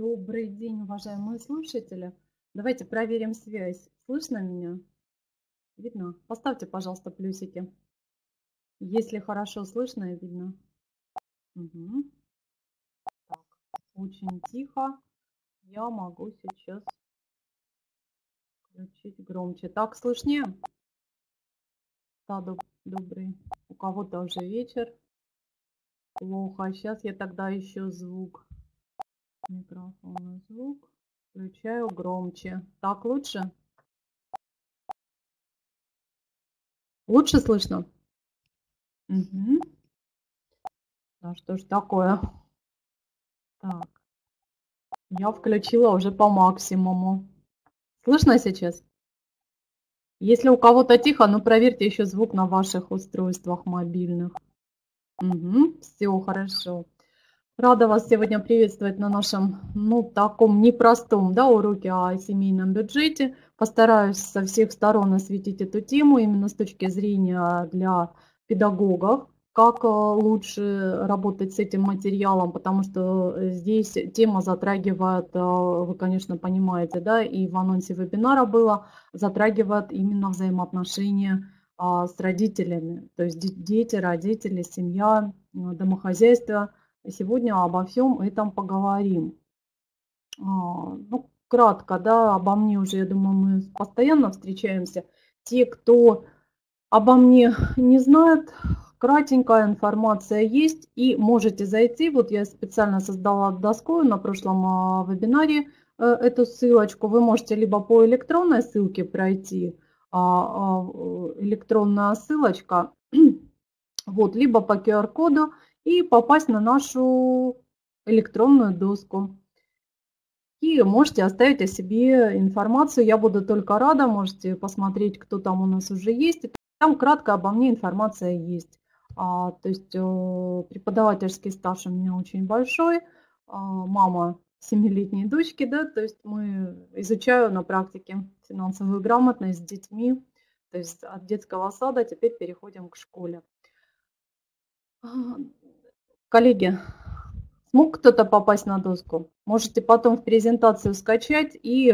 Добрый день, уважаемые слушатели. Давайте проверим связь. Слышно меня? Видно? Поставьте, пожалуйста, плюсики, если хорошо слышно и видно. Угу. Так, очень тихо. Я могу сейчас включить громче. Так, слышнее? Да, добрый. У кого-то уже вечер. Плохо. Сейчас я тогда еще звук. Микрофон и звук. Включаю громче. Так лучше? Лучше слышно? Угу. Да что ж такое? Так. Я включила уже по максимуму. Слышно сейчас? Если у кого-то тихо, ну проверьте еще звук на ваших устройствах мобильных. Угу. Все хорошо. Рада вас сегодня приветствовать на нашем, таком непростом, уроке о семейном бюджете. Постараюсь со всех сторон осветить эту тему, именно с точки зрения для педагогов, как лучше работать с этим материалом, потому что здесь тема затрагивает, вы, конечно, понимаете, и в анонсе вебинара было, затрагивает именно взаимоотношения с родителями, то есть дети, родители, семья, домохозяйство. Сегодня обо всем этом поговорим. Кратко, обо мне уже, я думаю, мы постоянно встречаемся. Те, кто обо мне не знает, кратенькая информация есть и можете зайти. Вот я специально создала доску на прошлом вебинаре эту ссылочку. Вы можете либо по электронной ссылке пройти, электронная ссылочка, вот, либо по QR-коду. И попасть на нашу электронную доску. И можете оставить о себе информацию. Я буду только рада. Можете посмотреть, кто там у нас уже есть. Там кратко обо мне информация есть. То есть преподавательский стаж у меня очень большой. Мама 7-летней дочки. То есть изучаю на практике финансовую грамотность с детьми. То есть от детского сада теперь переходим к школе. Коллеги, смог кто-то попасть на доску? Можете потом в презентацию скачать и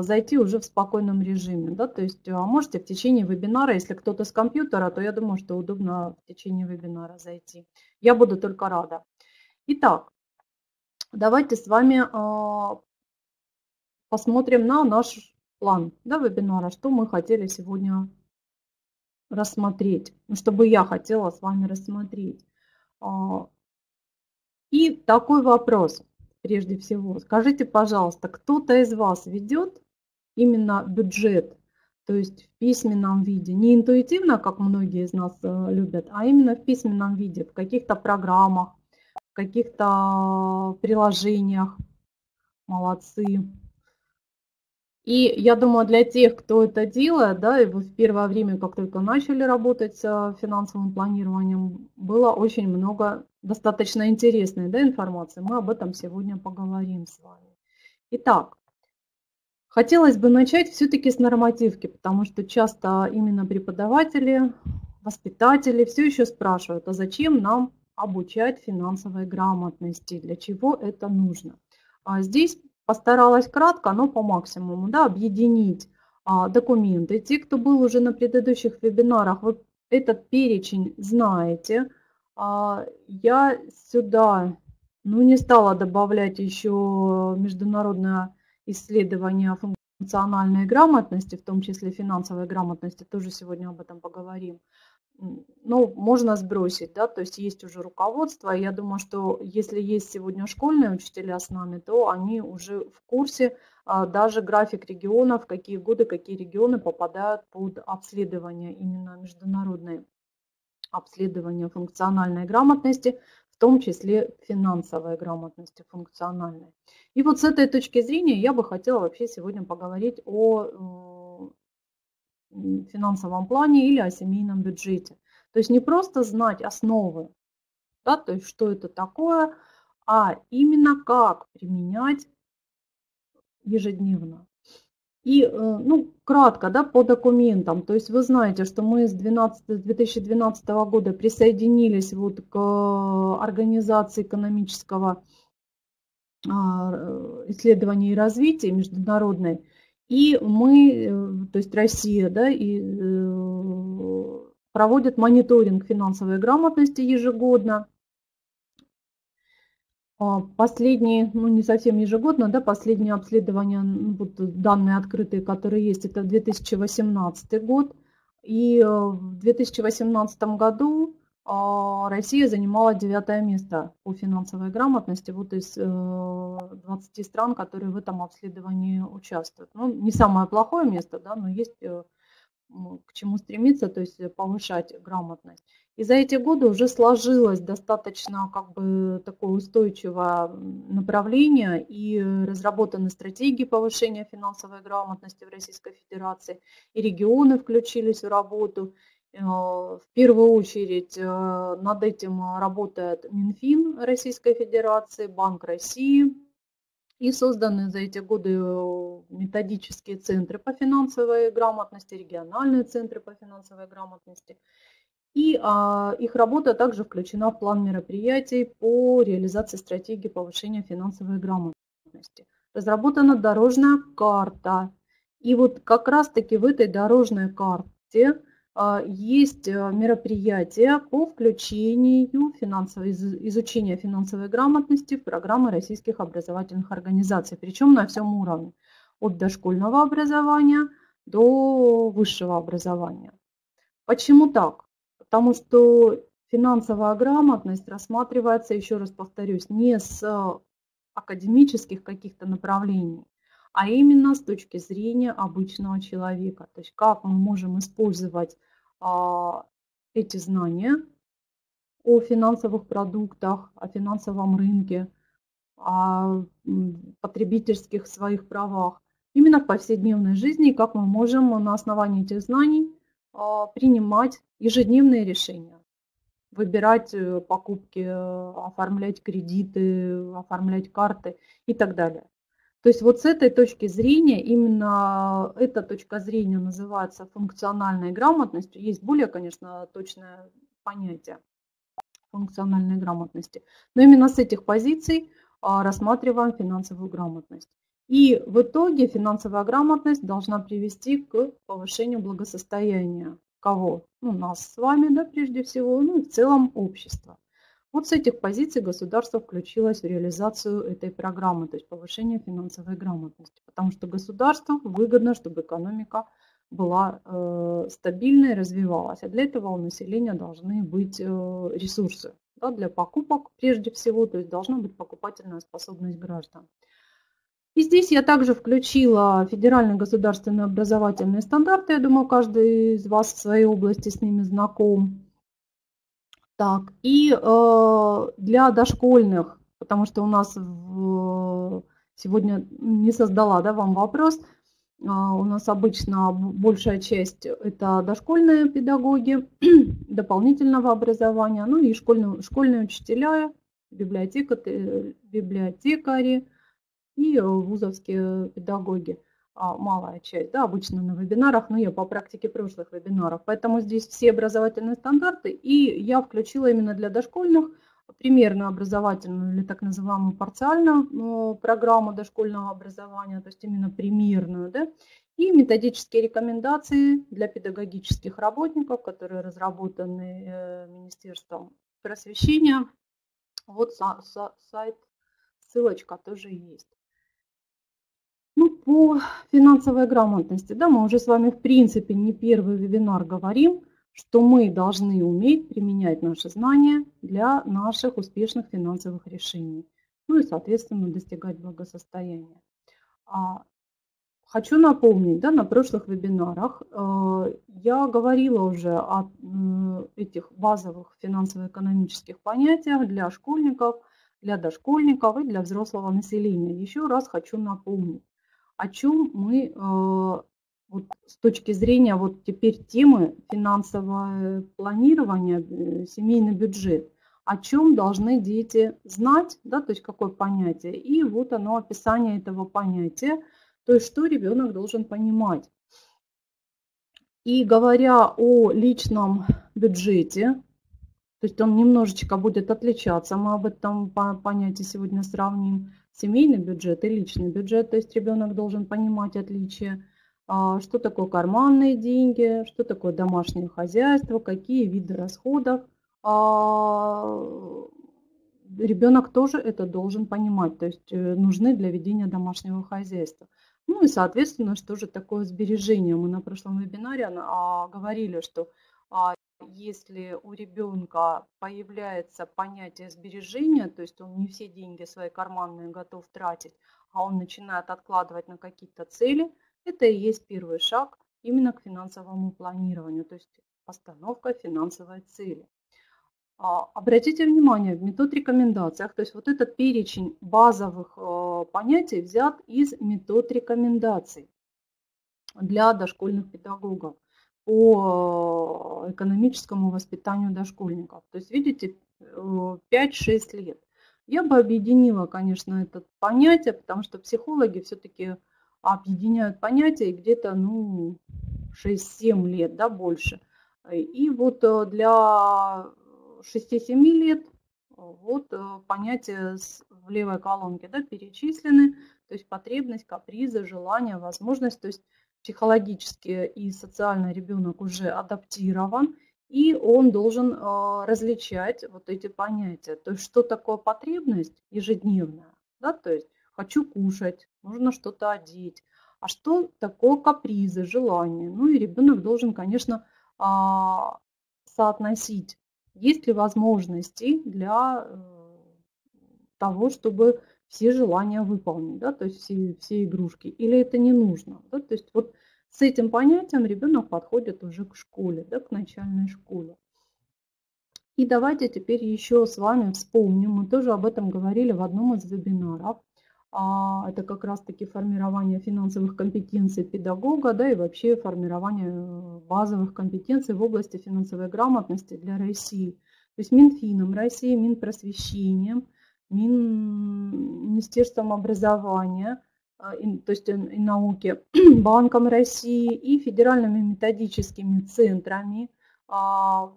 зайти уже в спокойном режиме. То есть можете в течение вебинара, если кто-то с компьютера, то я думаю, что удобно в течение вебинара зайти. Я буду только рада. Итак, давайте с вами посмотрим на наш план вебинара, что мы хотели сегодня рассмотреть, чтобы я хотела с вами рассмотреть. И такой вопрос, прежде всего, скажите, пожалуйста, кто-то из вас ведет именно бюджет, то есть в письменном виде, не интуитивно, как многие из нас любят, а именно в письменном виде, в каких-то программах, в каких-то приложениях. Молодцы. И я думаю, для тех, кто это делает, и вы в первое время, как только начали работать с финансовым планированием, было очень много достаточно интересной информации. Мы об этом сегодня поговорим с вами. Итак, хотелось бы начать все-таки с нормативки, потому что часто именно преподаватели, воспитатели все еще спрашивают, а зачем нам обучать финансовой грамотности, для чего это нужно. А здесь постаралась кратко, но по максимуму, объединить документы. Те, кто был уже на предыдущих вебинарах, вы этот перечень знаете. Я сюда не стала добавлять еще международное исследование функциональной грамотности, в том числе финансовой грамотности, тоже сегодня об этом поговорим. Ну, можно сбросить, то есть есть уже руководство. Я думаю, что если есть сегодня школьные учителя с нами, то они уже в курсе, даже график регионов, какие годы, какие регионы попадают под обследование, именно международное обследование функциональной грамотности, в том числе финансовой грамотности функциональной. И вот с этой точки зрения я бы хотела вообще сегодня поговорить о финансовом плане или о семейном бюджете. То есть не просто знать основы, то есть что это такое, а именно как применять ежедневно. И кратко по документам. То есть вы знаете, что мы с 2012 года присоединились к Организации экономического исследований и развития международной, и мы, то есть Россия, да, и проводит мониторинг финансовой грамотности ежегодно. Последние, ну не совсем ежегодно, да, последние обследования, вот данные открытые, которые есть, это 2018 год. И в 2018 году Россия занимала 9-е место по финансовой грамотности вот из 20 стран, которые в этом обследовании участвуют. Ну, не самое плохое место, да, но есть к чему стремиться, то есть повышать грамотность. И за эти годы уже сложилось достаточно как бы такое устойчивое направление, и разработаны стратегии повышения финансовой грамотности в Российской Федерации, и регионы включились в работу. В первую очередь над этим работает Минфин Российской Федерации, Банк России, и созданы за эти годы методические центры по финансовой грамотности, региональные центры по финансовой грамотности. И их работа также включена в план мероприятий по реализации стратегии повышения финансовой грамотности. Разработана дорожная карта. И вот как раз-таки в этой дорожной карте есть мероприятия по включению изучения финансовой грамотности в программы российских образовательных организаций, причем на всем уровне, от дошкольного образования до высшего образования. Почему так? Потому что финансовая грамотность рассматривается, еще раз повторюсь, не с академических каких-то направлений, а именно с точки зрения обычного человека. То есть как мы можем использовать эти знания о финансовых продуктах, о финансовом рынке, о потребительских своих правах именно в повседневной жизни, и как мы можем на основании этих знаний принимать ежедневные решения, выбирать покупки, оформлять кредиты, оформлять карты и так далее. То есть вот с этой точки зрения, именно эта точка зрения называется функциональной грамотностью. Есть более, конечно, точное понятие функциональной грамотности. Но именно с этих позиций рассматриваем финансовую грамотность. И в итоге финансовая грамотность должна привести к повышению благосостояния кого? Ну, нас с вами, да, прежде всего, ну и в целом общества. Вот с этих позиций государство включилось в реализацию этой программы, то есть повышение финансовой грамотности. Потому что государству выгодно, чтобы экономика была стабильной и развивалась. А для этого у населения должны быть ресурсы, да, для покупок прежде всего, то есть должна быть покупательная способность граждан. И здесь я также включила федеральные государственные образовательные стандарты. Я думаю, каждый из вас в своей области с ними знаком. Так, и для дошкольных, потому что у нас сегодня не создала, да, вам вопрос, у нас обычно большая часть это дошкольные педагоги, дополнительного образования, ну и школьные учителя, библиотекари и вузовские педагоги. Малая часть, да, обычно на вебинарах, но я по практике прошлых вебинаров. Поэтому здесь все образовательные стандарты, и я включила именно для дошкольных примерную образовательную или так называемую парциальную программу дошкольного образования, то есть именно примерную, да, и методические рекомендации для педагогических работников, которые разработаны Министерством просвещения. Вот сайт, ссылочка тоже есть. Ну, по финансовой грамотности, да, мы уже с вами в принципе не первый вебинар говорим, что мы должны уметь применять наши знания для наших успешных финансовых решений, ну и, соответственно, достигать благосостояния. Хочу напомнить, да, на прошлых вебинарах я говорила уже о этих базовых финансово-экономических понятиях для школьников, для дошкольников и для взрослого населения. Еще раз хочу напомнить, о чем мы вот с точки зрения вот теперь темы финансового планирования, семейный бюджет, о чем должны дети знать, да, то есть какое понятие. И вот оно, описание этого понятия, то есть что ребенок должен понимать. И говоря о личном бюджете, То есть он немножечко будет отличаться. Мы об этом понятии сегодня сравним. Семейный бюджет и личный бюджет. То есть ребенок должен понимать отличия, что такое карманные деньги, что такое домашнее хозяйство, какие виды расходов. Ребенок тоже это должен понимать, то есть нужны для ведения домашнего хозяйства. Ну и, соответственно, что же такое сбережение? Мы на прошлом вебинаре говорили, что если у ребенка появляется понятие сбережения, то есть он не все деньги свои карманные готов тратить, а он начинает откладывать на какие-то цели, это и есть первый шаг именно к финансовому планированию, то есть постановка финансовой цели. Обратите внимание, в метод рекомендациях, то есть вот этот перечень базовых понятий взят из метод рекомендаций для дошкольных педагогов по экономическому воспитанию дошкольников. То есть видите, 5-6 лет. Я бы объединила, конечно, это понятие, потому что психологи все-таки объединяют понятия где-то 6-7 лет, да, больше. И вот для 6-7 лет вот понятия в левой колонке, да, перечислены, то есть потребность, капризы, желания, возможность, то есть психологически и социально ребенок уже адаптирован, и он должен различать вот эти понятия. То есть что такое потребность ежедневная, да, то есть хочу кушать, нужно что-то одеть, а что такое капризы, желания. Ну и ребенок должен, конечно, соотносить. Есть ли возможности для того, чтобы все желания выполнить, да, то есть все игрушки, или это не нужно. Да, то есть вот с этим понятием ребенок подходит уже к школе, да, к начальной школе. И давайте теперь еще с вами вспомним, мы тоже об этом говорили в одном из вебинаров, это как раз-таки формирование финансовых компетенций педагога, да, и вообще формирование базовых компетенций в области финансовой грамотности для России. То есть Минфином России, Минпросвещением, Министерством образования и науки, Банком России и федеральными методическими центрами в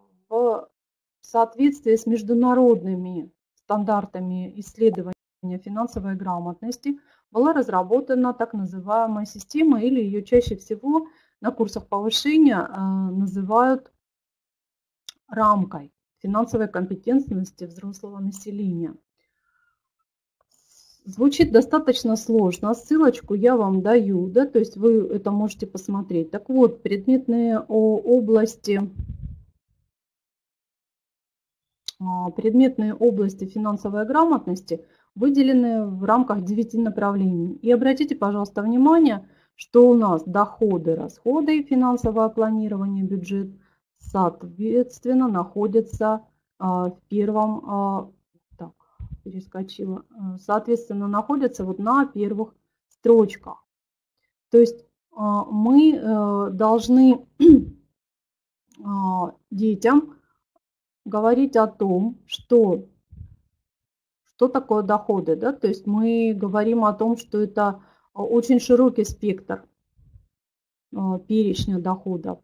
соответствии с международными стандартами исследований финансовой грамотности была разработана так называемая система, или ее чаще всего на курсах повышения называют рамкой финансовой компетентности взрослого населения. Звучит достаточно сложно, ссылочку я вам даю, да, то есть вы это можете посмотреть. Так вот, предметные области... Предметные области финансовой грамотности выделены в рамках 9 направлений. И обратите, пожалуйста, внимание, что у нас доходы, расходы и финансовое планирование, бюджет, соответственно, находятся вот на первых строчках. То есть мы должны детям говорить о том, что такое доходы, да, то есть мы говорим о том, что это очень широкий спектр перечня доходов.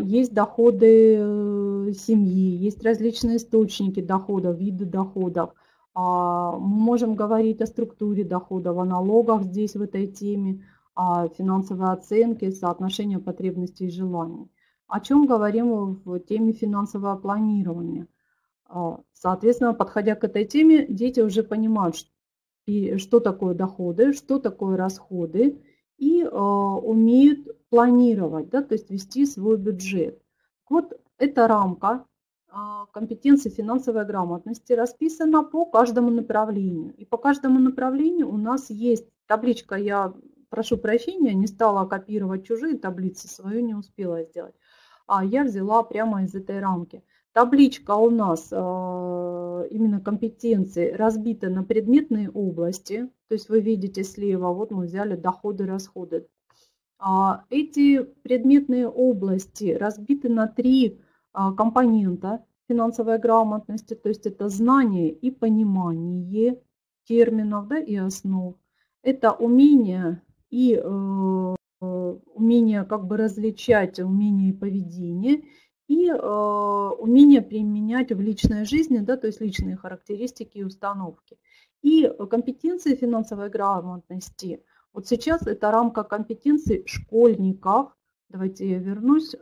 Есть доходы семьи, есть различные источники доходов, виды доходов. Мы можем говорить о структуре доходов, о налогах здесь в этой теме, о финансовой оценке, соотношении потребностей и желаний. О чем говорим в теме финансового планирования. Соответственно, подходя к этой теме, дети уже понимают, что такое доходы, что такое расходы, и умеют планировать, да, то есть вести свой бюджет. Вот эта рамка компетенции финансовой грамотности расписана по каждому направлению. И по каждому направлению у нас есть табличка, я прошу прощения, не стала копировать чужие таблицы, свою не успела сделать. Я взяла прямо из этой рамки. Табличка у нас именно компетенции разбита на предметные области. То есть вы видите слева, вот мы взяли доходы, расходы. Эти предметные области разбиты на 3 компонента финансовой грамотности. То есть это знание и понимание терминов, да, и основ. Это умение и умение как бы различать, умение и поведение. и умение применять в личной жизни, да, то есть личные характеристики и установки. И компетенции финансовой грамотности. Вот сейчас это рамка компетенций школьников. Давайте я вернусь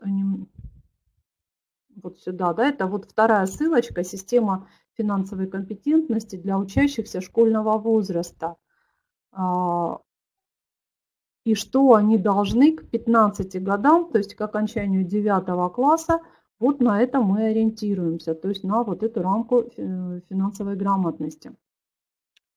вот сюда. Да, это вот вторая ссылочка, система финансовой компетентности для учащихся школьного возраста. И что они должны к 15 годам, то есть к окончанию 9 класса, вот на это мы ориентируемся, то есть на вот эту рамку финансовой грамотности.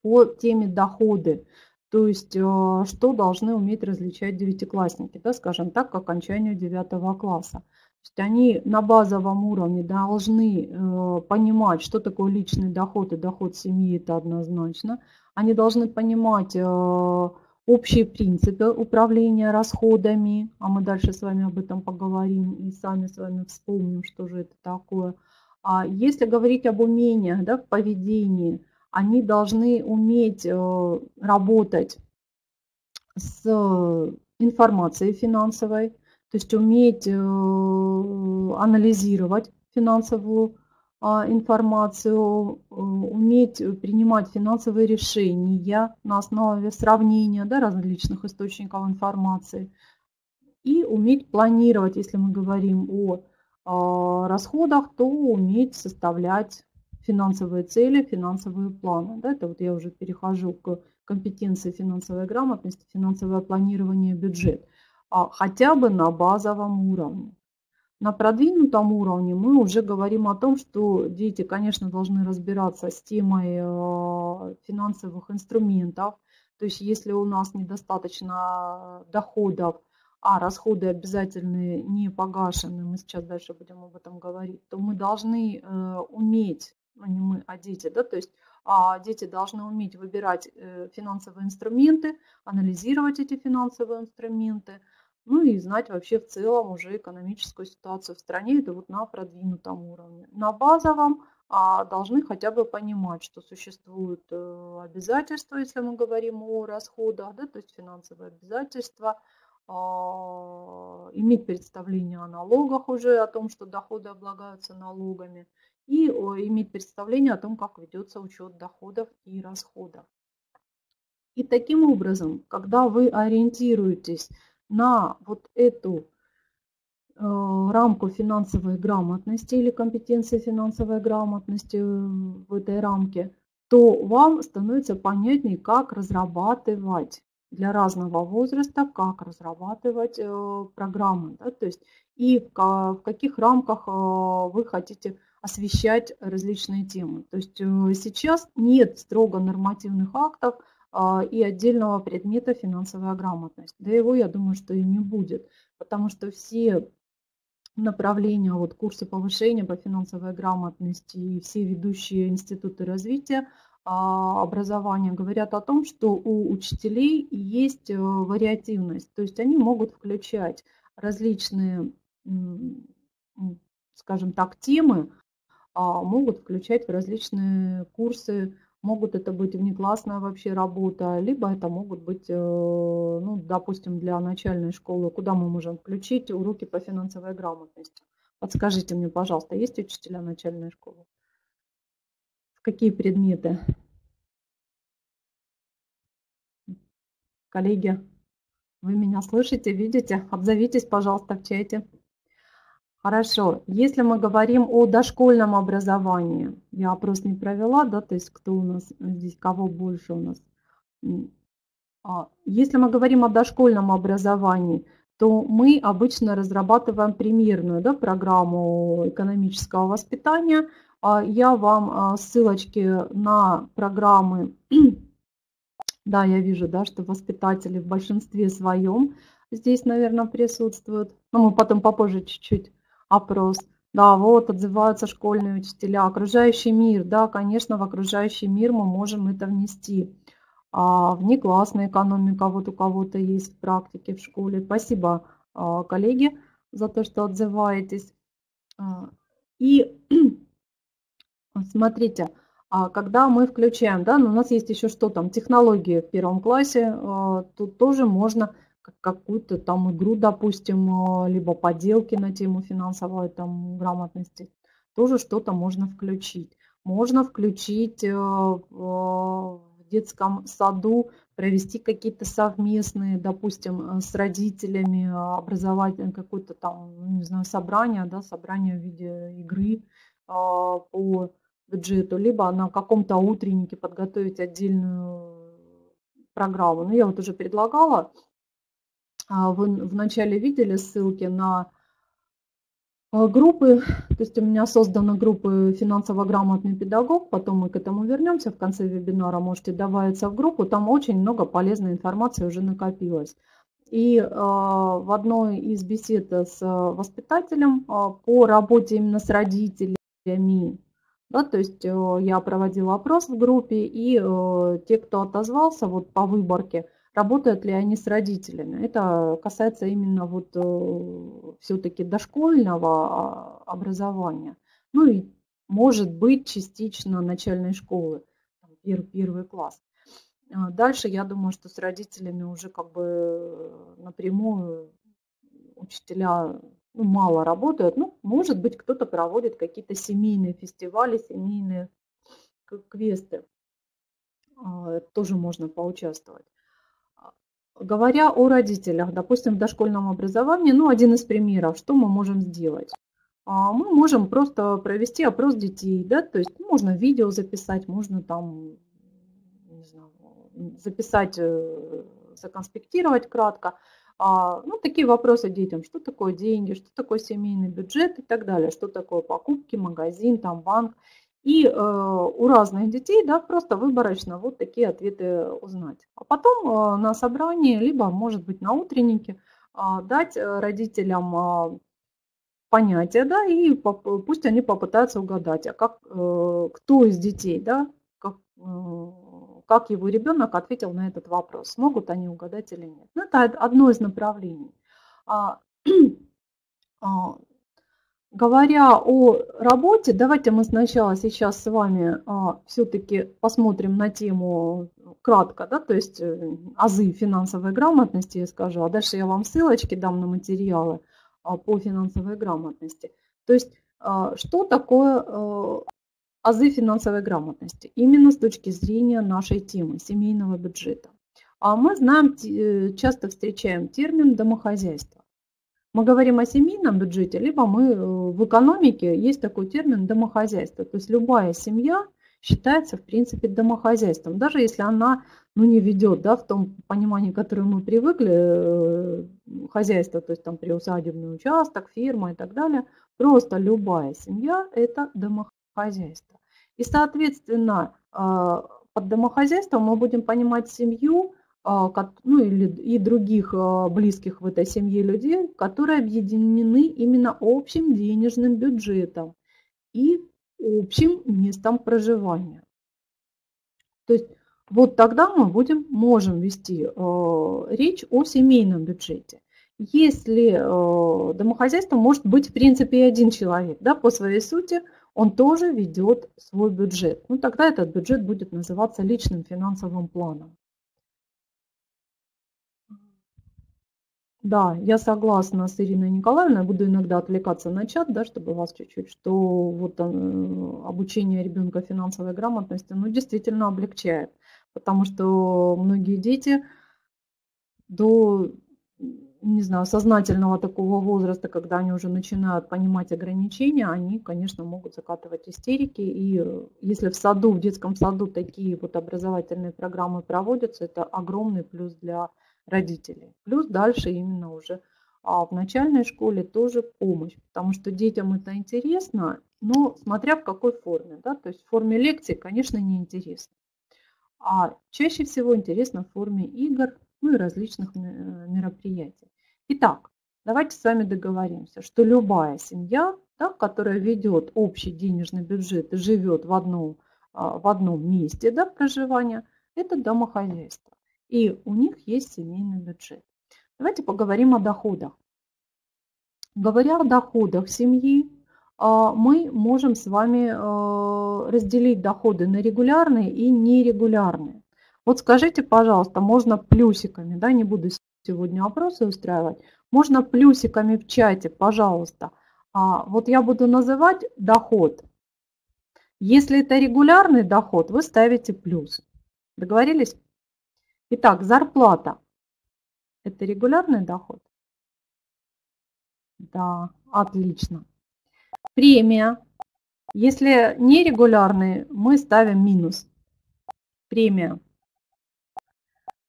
По теме доходы, то есть что должны уметь различать девятиклассники, да, скажем так, к окончанию 9 класса. То есть они на базовом уровне должны понимать, что такое личный доход и доход семьи, это однозначно. Они должны понимать общие принципы управления расходами, а мы дальше с вами об этом поговорим и сами с вами вспомним, что же это такое. А если говорить об умениях, да, в поведении, они должны уметь работать с информацией финансовой, то есть уметь анализировать финансовую информацию, уметь принимать финансовые решения на основе сравнения, да, различных источников информации и уметь планировать, если мы говорим о расходах, то уметь составлять финансовые цели, финансовые планы. Да, это вот я уже перехожу к компетенции финансовой грамотности, финансовое планирование, бюджет, хотя бы на базовом уровне. На продвинутом уровне мы уже говорим о том, что дети, конечно, должны разбираться с темой финансовых инструментов. То есть если у нас недостаточно доходов, а расходы обязательные не погашены, мы сейчас дальше будем об этом говорить, то мы должны уметь, ну не мы, а дети, да, то есть дети должны уметь выбирать финансовые инструменты, анализировать эти финансовые инструменты, ну и знать вообще в целом уже экономическую ситуацию в стране, это вот на продвинутом уровне. На базовом должны хотя бы понимать, что существуют обязательства, если мы говорим о расходах, да, то есть финансовые обязательства, иметь представление о налогах уже, о том, что доходы облагаются налогами, и иметь представление о том, как ведется учет доходов и расходов. И таким образом, когда вы ориентируетесь на вот эту рамку финансовой грамотности или компетенции финансовой грамотности в этой рамке, то вам становится понятнее, как разрабатывать для разного возраста, как разрабатывать программы, да, то есть и в каких рамках вы хотите освещать различные темы. То есть сейчас нет строго нормативных актов и отдельного предмета финансовая грамотность. Да его, я думаю, что и не будет, потому что все направления, вот курсы повышения по финансовой грамотности и все ведущие институты развития образования говорят о том, что у учителей есть вариативность, то есть они могут включать различные, скажем так, темы, могут включать в различные курсы. Могут это быть внеклассная вообще работа, либо это могут быть, ну, допустим, для начальной школы, куда мы можем включить уроки по финансовой грамотности. Подскажите мне, пожалуйста, есть учителя начальной школы? В какие предметы? Коллеги, вы меня слышите, видите? Отзовитесь, пожалуйста, в чате. Хорошо, если мы говорим о дошкольном образовании, я опрос не провела, да, то есть кто у нас здесь, кого больше у нас. Если мы говорим о дошкольном образовании, то мы обычно разрабатываем примерную, да, программу экономического воспитания. Я вам ссылочки на программы, да, я вижу, да, что воспитатели в большинстве своем здесь, наверное, присутствуют, но мы потом попозже чуть-чуть. Опрос. Да, вот отзываются школьные учителя. Окружающий мир. Да, конечно, в окружающий мир мы можем это внести. Внеклассная экономика. Вот у кого-то есть в практике в школе. Спасибо, коллеги, за то, что отзываетесь. И смотрите, когда мы включаем, да, но у нас есть еще что там, технологии в 1 классе, тут тоже можно какую-то там игру, допустим, либо поделки на тему финансовой там грамотности, тоже что-то можно включить. Можно включить в детском саду, провести какие-то совместные, допустим, с родителями образовательное какое-то там, не знаю, собрание, да, собрание в виде игры по бюджету, либо на каком-то утреннике подготовить отдельную программу. Ну, я вот уже предлагала, вы вначале видели ссылки на группы, то есть у меня созданы группы «Финансово грамотный педагог», потом мы к этому вернемся, в конце вебинара можете добавиться в группу, там очень много полезной информации уже накопилось. И в одной из бесед с воспитателем по работе именно с родителями, да, то есть я проводила опрос в группе, и те, кто отозвался вот по выборке, работают ли они с родителями. Это касается именно вот все-таки дошкольного образования. Ну и, может быть, частично начальной школы, первый класс. Дальше, я думаю, что с родителями уже как бы напрямую учителя, ну, мало работают. Ну, может быть, кто-то проводит какие-то семейные фестивали, семейные квесты. Тоже можно поучаствовать. Говоря о родителях, допустим, в дошкольном образовании, ну, один из примеров, что мы можем сделать. Мы можем просто провести опрос детей, да, то есть можно видео записать, можно там, не знаю, записать, законспектировать кратко. Ну, такие вопросы детям, что такое деньги, что такое семейный бюджет и так далее, что такое покупки, магазин, там, банк. И у разных детей, да, просто выборочно вот такие ответы узнать. А потом на собрании, либо, может быть, на утреннике дать родителям понятия, да, и пусть они попытаются угадать, а как, кто из детей, да, как его ребенок ответил на этот вопрос, смогут они угадать или нет. Ну, это одно из направлений. Говоря о работе, давайте мы сначала сейчас с вами все-таки посмотрим на тему кратко, да, то есть азы финансовой грамотности, я скажу, а дальше я вам ссылочки дам на материалы по финансовой грамотности. То есть что такое азы финансовой грамотности? Именно с точки зрения нашей темы, семейного бюджета. А мы знаем, часто встречаем термин «домохозяйство». Мы говорим о семейном бюджете, либо мы в экономике есть такой термин «домохозяйство». То есть любая семья считается, в принципе, домохозяйством, даже если она, ну, не ведет, да, в том понимании, к которому мы привыкли, хозяйство, то есть там приусадебный участок, фирма и так далее. Просто любая семья – это домохозяйство. И, соответственно, под домохозяйством мы будем понимать семью, ну, или и других близких в этой семье людей, которые объединены именно общим денежным бюджетом и общим местом проживания. То есть вот тогда мы можем вести речь о семейном бюджете. Если домохозяйство может быть в принципе и один человек, да, по своей сути он тоже ведет свой бюджет. Ну, тогда этот бюджет будет называться личным финансовым планом. Да, я согласна с Ириной Николаевной, буду иногда отвлекаться на чат, да, чтобы вас чуть-чуть, что вот обучение ребенка финансовой грамотности, ну, действительно облегчает, потому что многие дети до, не знаю, сознательного такого возраста, когда они уже начинают понимать ограничения, они, конечно, могут закатывать истерики, и если в саду, в детском саду такие вот образовательные программы проводятся, это огромный плюс для родителей. Плюс дальше именно уже в начальной школе тоже помощь, потому что детям это интересно, но смотря в какой форме, да, то есть в форме лекций, конечно, не интересно, а чаще всего интересно в форме игр, ну и различных мероприятий. Итак, давайте с вами договоримся, что любая семья, да, которая ведет общий денежный бюджет и живет в одном месте, да, проживания, это домохозяйство. И у них есть семейный бюджет. Давайте поговорим о доходах. Говоря о доходах семьи, мы можем с вами разделить доходы на регулярные и нерегулярные. Вот скажите, пожалуйста, можно плюсиками, да, не буду сегодня опросы устраивать, можно плюсиками в чате, пожалуйста. Вот я буду называть доход. Если это регулярный доход, вы ставите плюс. Договорились? Итак, зарплата. Это регулярный доход? Да, отлично. Премия. Если нерегулярный, мы ставим минус. Премия.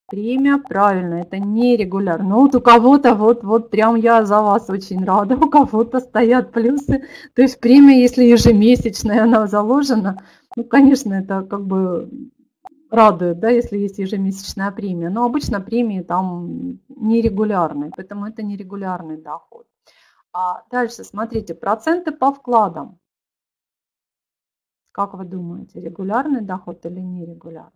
Премия, правильно, это нерегулярно. Ну, вот у кого-то, вот прям я за вас очень рада, у кого-то стоят плюсы. То есть премия, если ежемесячная она заложена, ну, конечно, это как бы радует, да, если есть ежемесячная премия. Но обычно премии там нерегулярные, поэтому это нерегулярный доход. А дальше, смотрите, проценты по вкладам. Как вы думаете, регулярный доход или нерегулярный?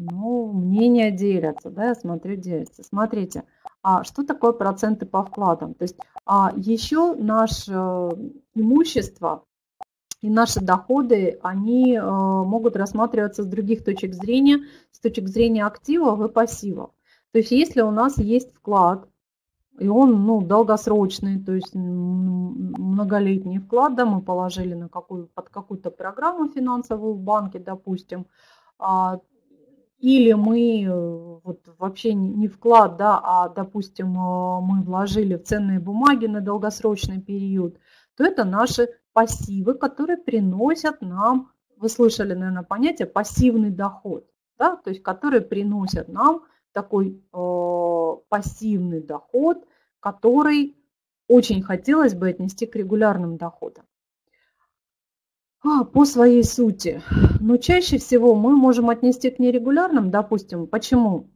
Ну, мнения делятся, да, я смотрю, делятся. Смотрите, а что такое проценты по вкладам? То есть еще наше имущество и наши доходы, они могут рассматриваться с других точек зрения, с точек зрения активов и пассивов. То есть если у нас есть вклад, и он, ну, долгосрочный, то есть многолетний вклад, да, мы положили на под какую-то программу финансовую в банке, допустим, или мы вот вообще не вклад, да, а, допустим, мы вложили в ценные бумаги на долгосрочный период, то это наши пассивы, которые приносят нам, вы слышали, наверное, понятие пассивный доход, да, то есть которые приносят нам такой пассивный доход, который очень хотелось бы отнести к регулярным доходам. По своей сути. Но чаще всего мы можем отнести к нерегулярным, допустим, почему?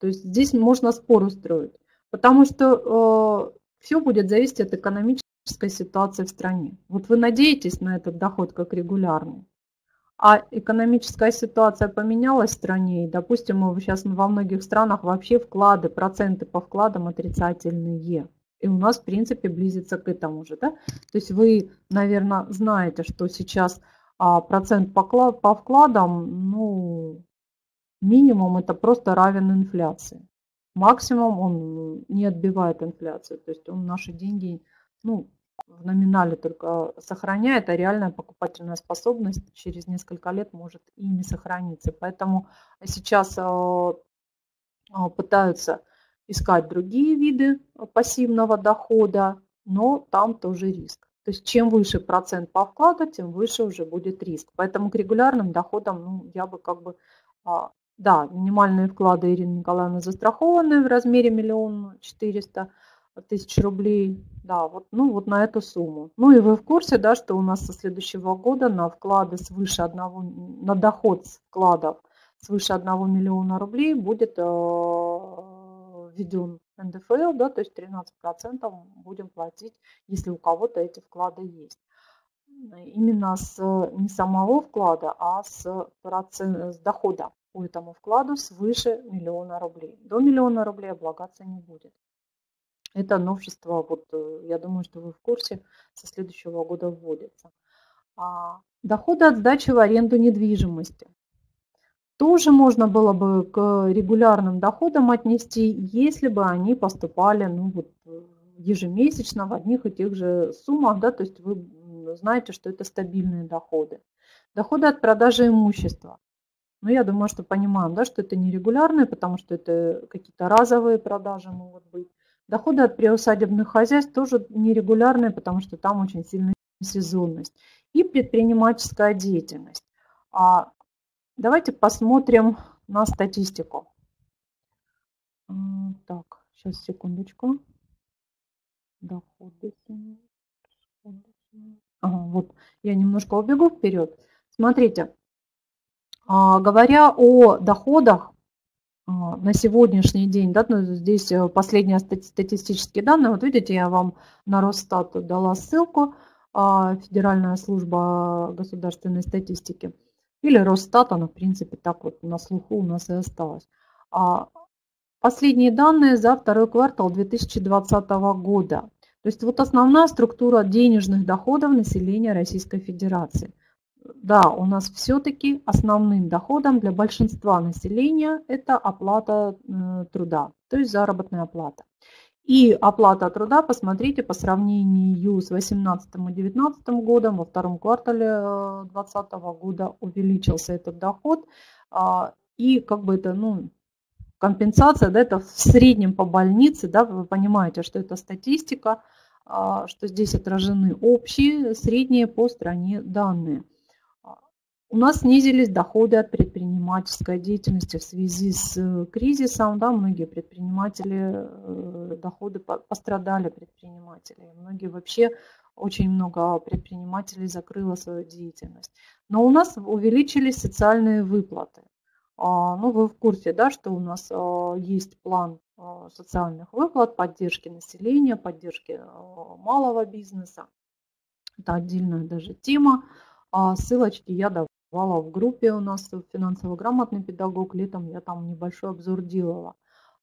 То есть здесь можно спор устроить, потому что все будет зависеть от экономической ситуации в стране. Вот вы надеетесь на этот доход как регулярный, а экономическая ситуация поменялась в стране, и, допустим, сейчас во многих странах вообще вклады, проценты по вкладам отрицательные. И у нас, в принципе, близится к этому же. Да? То есть вы, наверное, знаете, что сейчас процент по вкладам, ну, минимум это просто равен инфляции. Максимум он не отбивает инфляцию. То есть он наши деньги, ну, в номинале только сохраняет, а реальная покупательная способность через несколько лет может и не сохраниться. Поэтому сейчас пытаются искать другие виды пассивного дохода, но там тоже риск. То есть чем выше процент по вкладу, тем выше уже будет риск. Поэтому к регулярным доходам, ну, я бы как бы... Да, минимальные вклады Ирины Николаевны застрахованы в размере 1 400 000 рублей. Да, вот, ну, вот на эту сумму. Ну и вы в курсе, да, что у нас со следующего года на вклады свыше одного... на доход с вкладов свыше 1 миллиона рублей будет... введен НДФЛ, да, то есть 13% будем платить, если у кого-то эти вклады есть. Именно с не самого вклада, а с дохода по этому вкладу свыше 1 000 000 рублей. До 1 000 000 рублей облагаться не будет. Это новшество, вот я думаю, что вы в курсе, со следующего года вводится. Доходы от сдачи в аренду недвижимости. Тоже можно было бы к регулярным доходам отнести, если бы они поступали, ну, вот, ежемесячно в одних и тех же суммах, да, то есть вы знаете, что это стабильные доходы. Доходы от продажи имущества. Ну, я думаю, что понимаем, да, что это нерегулярные, потому что это какие-то разовые продажи могут быть. Доходы от приусадебных хозяйств тоже нерегулярные, потому что там очень сильная сезонность. И предпринимательская деятельность. Давайте посмотрим на статистику. Так, сейчас, секундочку. Доходы. Вот, я немножко убегу вперед. Смотрите, говоря о доходах на сегодняшний день, да, ну, здесь последние статистические данные. Вот видите, я вам на Росстат дала ссылку, Федеральная служба государственной статистики. Или Росстат, она, в принципе, так вот на слуху у нас и осталась. Последние данные за второй квартал 2020 года. То есть вот основная структура денежных доходов населения Российской Федерации. да, у нас все-таки основным доходом для большинства населения это оплата труда, то есть заработная плата. И оплата труда, посмотрите, по сравнению с 2018 и 2019 годом, во втором квартале 2020 года увеличился этот доход. И как бы это, ну, компенсация, да, это в среднем по больнице, да, вы понимаете, что это статистика, что здесь отражены общие, средние по стране данные. У нас снизились доходы от предпринимательской деятельности в связи с кризисом. Да, многие предприниматели, доходы пострадали, предприниматели. Многие вообще, очень много предпринимателей закрыло свою деятельность. Но у нас увеличились социальные выплаты. Ну, вы в курсе, да, что у нас есть план социальных выплат, поддержки населения, поддержки малого бизнеса. Это отдельная даже тема. Ссылочки я давала в группе у нас «Финансово грамотный педагог». Летом я там небольшой обзор делала.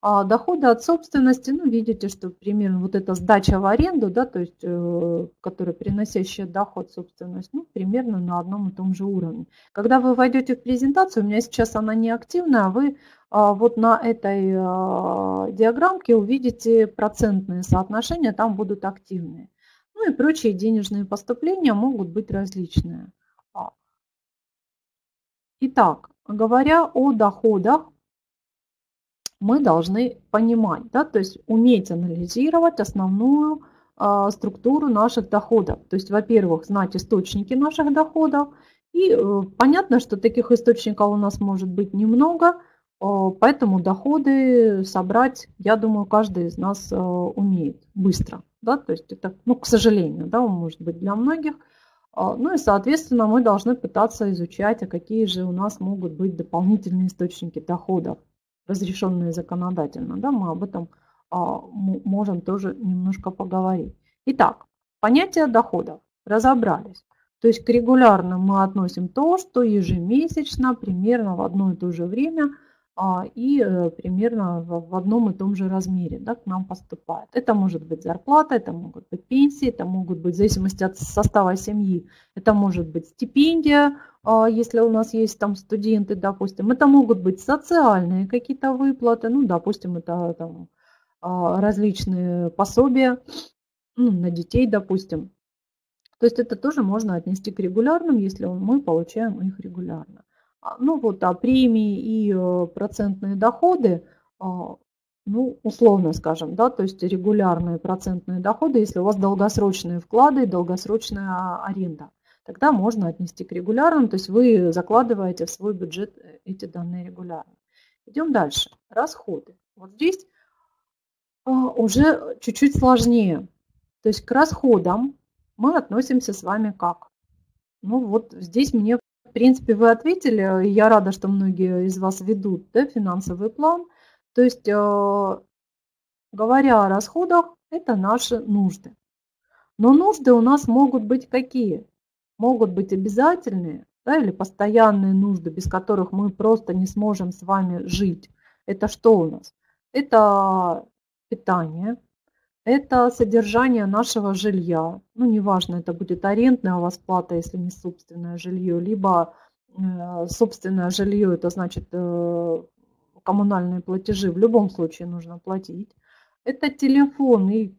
Доходы от собственности, ну, видите, что примерно вот эта сдача в аренду, да, то есть, которая приносящая доход, собственность, ну, примерно на одном и том же уровне. Когда вы войдете в презентацию, у меня сейчас она не активная, вы вот на этой диаграммке увидите процентные соотношения, там будут активные. Ну и прочие денежные поступления могут быть различные. Итак, говоря о доходах, мы должны понимать, да, то есть уметь анализировать основную структуру наших доходов. То есть, во-первых, знать источники наших доходов. И понятно, что таких источников у нас может быть немного, поэтому доходы собрать, я думаю, каждый из нас умеет быстро. Да, то есть это, ну, к сожалению, да, может быть для многих. Ну и, соответственно, мы должны пытаться изучать, а какие же у нас могут быть дополнительные источники доходов, разрешенные законодательно. Да, мы об этом можем тоже немножко поговорить. Итак, понятие доходов разобрались. То есть к регулярным мы относим то, что ежемесячно, примерно в одно и то же время и примерно в одном и том же размере, да, к нам поступает. Это может быть зарплата, это могут быть пенсии, это могут быть, в зависимости от состава семьи, это может быть стипендия, если у нас есть там студенты, допустим, это могут быть социальные какие-то выплаты, ну, допустим, это там различные пособия, ну, на детей, допустим. То есть это тоже можно отнести к регулярным, если мы получаем их регулярно. Ну вот, а премии и процентные доходы, ну, условно скажем, да, то есть регулярные процентные доходы, если у вас долгосрочные вклады и долгосрочная аренда, тогда можно отнести к регулярным, то есть вы закладываете в свой бюджет эти данные регулярно. Идем дальше. Расходы. Вот здесь уже чуть-чуть сложнее. То есть к расходам мы относимся с вами как? Ну вот здесь мне... В принципе, вы ответили, и я рада, что многие из вас ведут, да, финансовый план. То есть, говоря о расходах, это наши нужды. Но нужды у нас могут быть какие? Могут быть обязательные, да, или постоянные нужды, без которых мы просто не сможем с вами жить. Это что у нас? Это питание. Это содержание нашего жилья, ну, неважно, это будет арендная у вас плата, если не собственное жилье, либо собственное жилье, это значит коммунальные платежи, в любом случае нужно платить. Это телефон и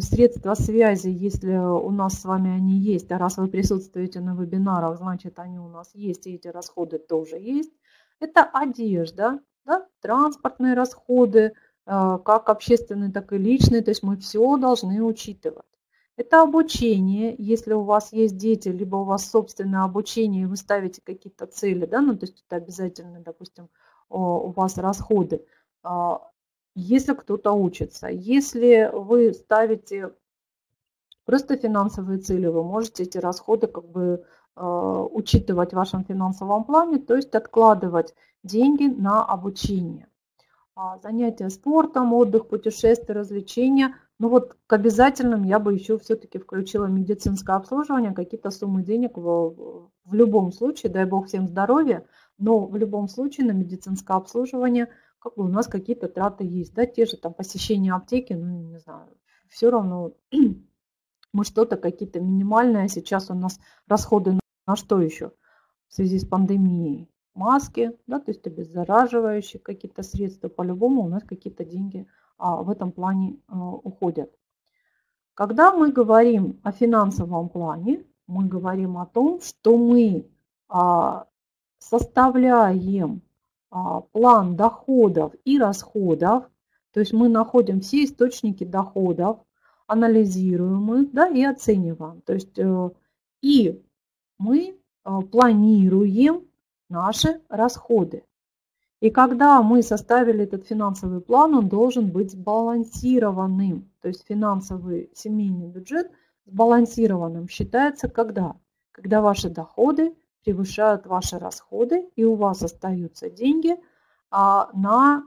средства связи, если у нас с вами они есть, а раз вы присутствуете на вебинарах, значит они у нас есть, и эти расходы тоже есть. Это одежда, да? Транспортные расходы, как общественные, так и личные, то есть мы все должны учитывать. Это обучение, если у вас есть дети, либо у вас собственное обучение, и вы ставите какие-то цели, да, ну, то есть это обязательно, допустим, у вас расходы. Если кто-то учится, если вы ставите просто финансовые цели, вы можете эти расходы как бы учитывать в вашем финансовом плане, то есть откладывать деньги на обучение. Занятия спортом, отдых, путешествия, развлечения. Ну вот к обязательным я бы еще все-таки включила медицинское обслуживание, какие-то суммы денег в любом случае, дай бог всем здоровья, но в любом случае на медицинское обслуживание как бы у нас какие-то траты есть, да, те же там посещения аптеки, ну не знаю, все равно мы что-то какие-то минимальные, сейчас у нас расходы на что еще? в связи с пандемией. Маски, да, то есть обеззараживающие какие-то средства, по-любому у нас какие-то деньги в этом плане уходят. Когда мы говорим о финансовом плане, мы говорим о том, что мы составляем план доходов и расходов, то есть мы находим все источники доходов, анализируем их, да, и оцениваем. То есть и мы планируем наши расходы. И когда мы составили этот финансовый план, он должен быть сбалансированным. То есть финансовый семейный бюджет сбалансированным считается когда? Когда ваши доходы превышают ваши расходы, и у вас остаются деньги на